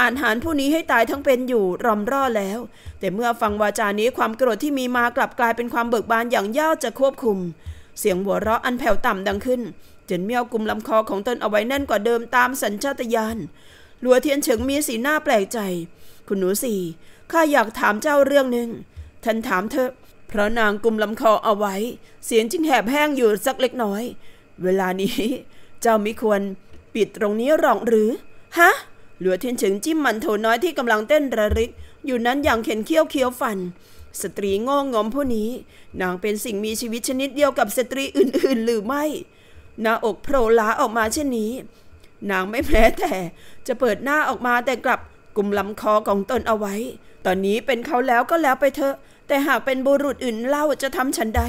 อาหารผู้นี้ให้ตายทั้งเป็นอยู่รอมร่อแล้วแต่เมื่อฟังวาจานี้ความโกรธที่มีมากลับกลายเป็นความเบิกบานอย่างย่าจะควบคุมเสียงหัวเราะอันแผ่วต่ำดังขึ้นเจินเมี่ยวกุมลำคอของตนเอาไว้แน่นกว่าเดิมตามสัญชาตญาณหลัวเทียนเฉิงมีสีหน้าแปลกใจคุณหนูสี่ข้าอยากถามเจ้าเรื่องหนึ่งท่านถามเถอะเพราะนางกุมลำคอเอาไว้เสียงจึงแหบแห้งอยู่สักเล็กน้อยเวลานี้เจ้ามิควรปิดตรงนี้หรอกหรือฮะหลัวเทียนเฉิงจิ้มมันโถน้อยที่กำลังเต้นระริกอยู่นั้นอย่างเข็นเขี้ยวเคี้ยวฟันสตรีโง่งอมผู้นี้นางเป็นสิ่งมีชีวิตชนิดเดียวกับสตรีอื่นๆหรือไม่หน้าอกโผล่ล้าออกมาเช่นนี้นางไม่แม้แต่จะเปิดหน้าออกมาแต่กลับกุมลำคอของตนเอาไว้ตอนนี้เป็นเขาแล้วก็แล้วไปเถอะแต่หากเป็นบุรุษอื่นเล่าจะทำฉันใด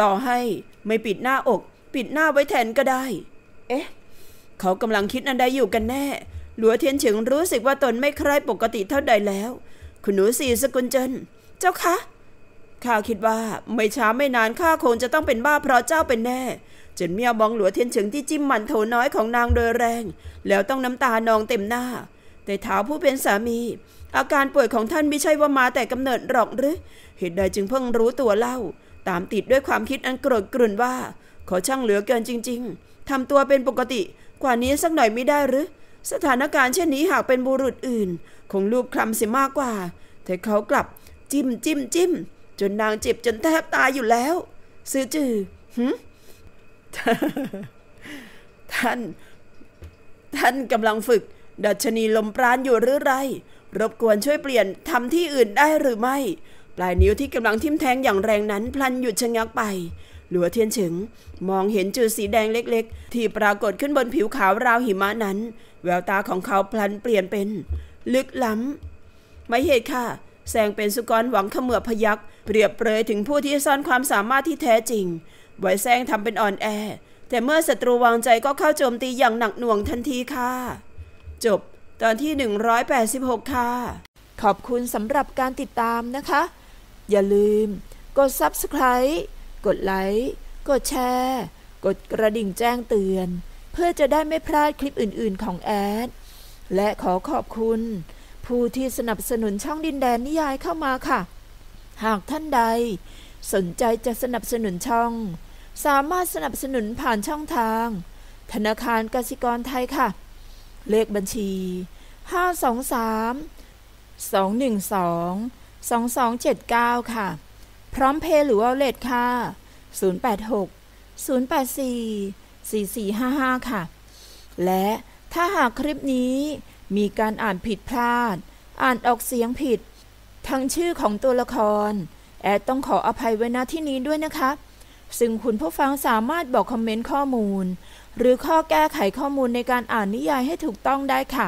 ต่อให้ไม่ปิดหน้าอกปิดหน้าไว้แทนก็ได้เอ๊ะเขากำลังคิดอันใดอยู่กันแน่หลัวเทียนเฉิงรู้สึกว่าตนไม่ใคร่ปกติเท่าใดแล้วคุณหนูสีสกุลเจินเจ้าคะข้าคิดว่าไม่ช้าไม่นานข้าคงจะต้องเป็นบ้าเพราะเจ้าเป็นแน่เจินเมี่ยวมองหลัวเทียนเฉิงที่จิ้มมันโถน้อยของนางโดยแรงแล้วต้องน้ำตานองเต็มหน้าแต่เท้าผู้เป็นสามีอาการป่วยของท่านไม่ใช่ว่ามาแต่กำเนิดหรอกหรือเหตุใดจึงเพิ่งรู้ตัวเล่าตามติดด้วยความคิดอันโกรธกรุ่นว่าขอช่างเหลือเกินจริงๆทำตัวเป็นปกติกว่านี้สักหน่อยไม่ได้หรือสถานการณ์เช่นนี้หากเป็นบุรุษอื่นคงลูบคลำเสียมากกว่าแต่เขากลับจิ้มจิ้มจิ้มจนนางเจ็บจนแทบตายอยู่แล้วซื่อจือหึ ท่านท่านกำลังฝึกดัชนีลมปราณอยู่หรือไรรบกวนช่วยเปลี่ยนทำที่อื่นได้หรือไม่ปลายนิ้วที่กำลังทิ่มแทงอย่างแรงนั้นพลันหยุดชะงักไปหลัวเทียนเฉิงมองเห็นจุดสีแดงเล็กๆที่ปรากฏขึ้นบนผิวขาวราวหิมะนั้นแววตาของเขาพลันเปลี่ยนเป็นลึกล้ำไม่เหตุค่ะแสงเป็นสุกรหวังเขมือบพยักเปรียบเปรยถึงผู้ที่ซ่อนความสามารถที่แท้จริงไว้แสงทำเป็นอ่อนแอแต่เมื่อศัตรูวางใจก็เข้าโจมตีอย่างหนักหน่วงทันทีค่ะจบตอนที่หนึ่งร้อยแปดสิบหกค่ะขอบคุณสำหรับการติดตามนะคะอย่าลืมกด ซับสไครบ์ กดไลค์กดแชร์กดกระดิ่งแจ้งเตือนเพื่อจะได้ไม่พลาดคลิปอื่นๆของแอดและขอขอบคุณผู้ที่สนับสนุนช่องดินแดนนิยายเข้ามาค่ะ หากท่านใดสนใจจะสนับสนุนช่องสามารถสนับสนุนผ่านช่องทางธนาคารกสิกรไทยค่ะเลขบัญชีห้าสองสาม สองหนึ่งสอง สองสองเจ็ดเก้าค่ะพร้อมเพย์หรือวอลเล็ตค่ะศูนย์แปดหก ศูนย์แปดสี่ สี่สี่ห้าห้าค่ะและถ้าหากคลิปนี้มีการอ่านผิดพลาดอ่านออกเสียงผิดทั้งชื่อของตัวละครแอดต้องขออภัยไว้ณที่นี้ด้วยนะคะซึ่งคุณผู้ฟังสามารถบอกคอมเมนต์ข้อมูลหรือข้อแก้ไขข้อมูลในการอ่านนิยายให้ถูกต้องได้ค่ะ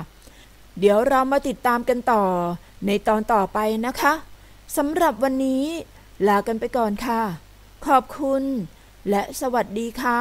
เดี๋ยวเรามาติดตามกันต่อในตอนต่อไปนะคะสำหรับวันนี้ลากันไปก่อนค่ะขอบคุณและสวัสดีค่ะ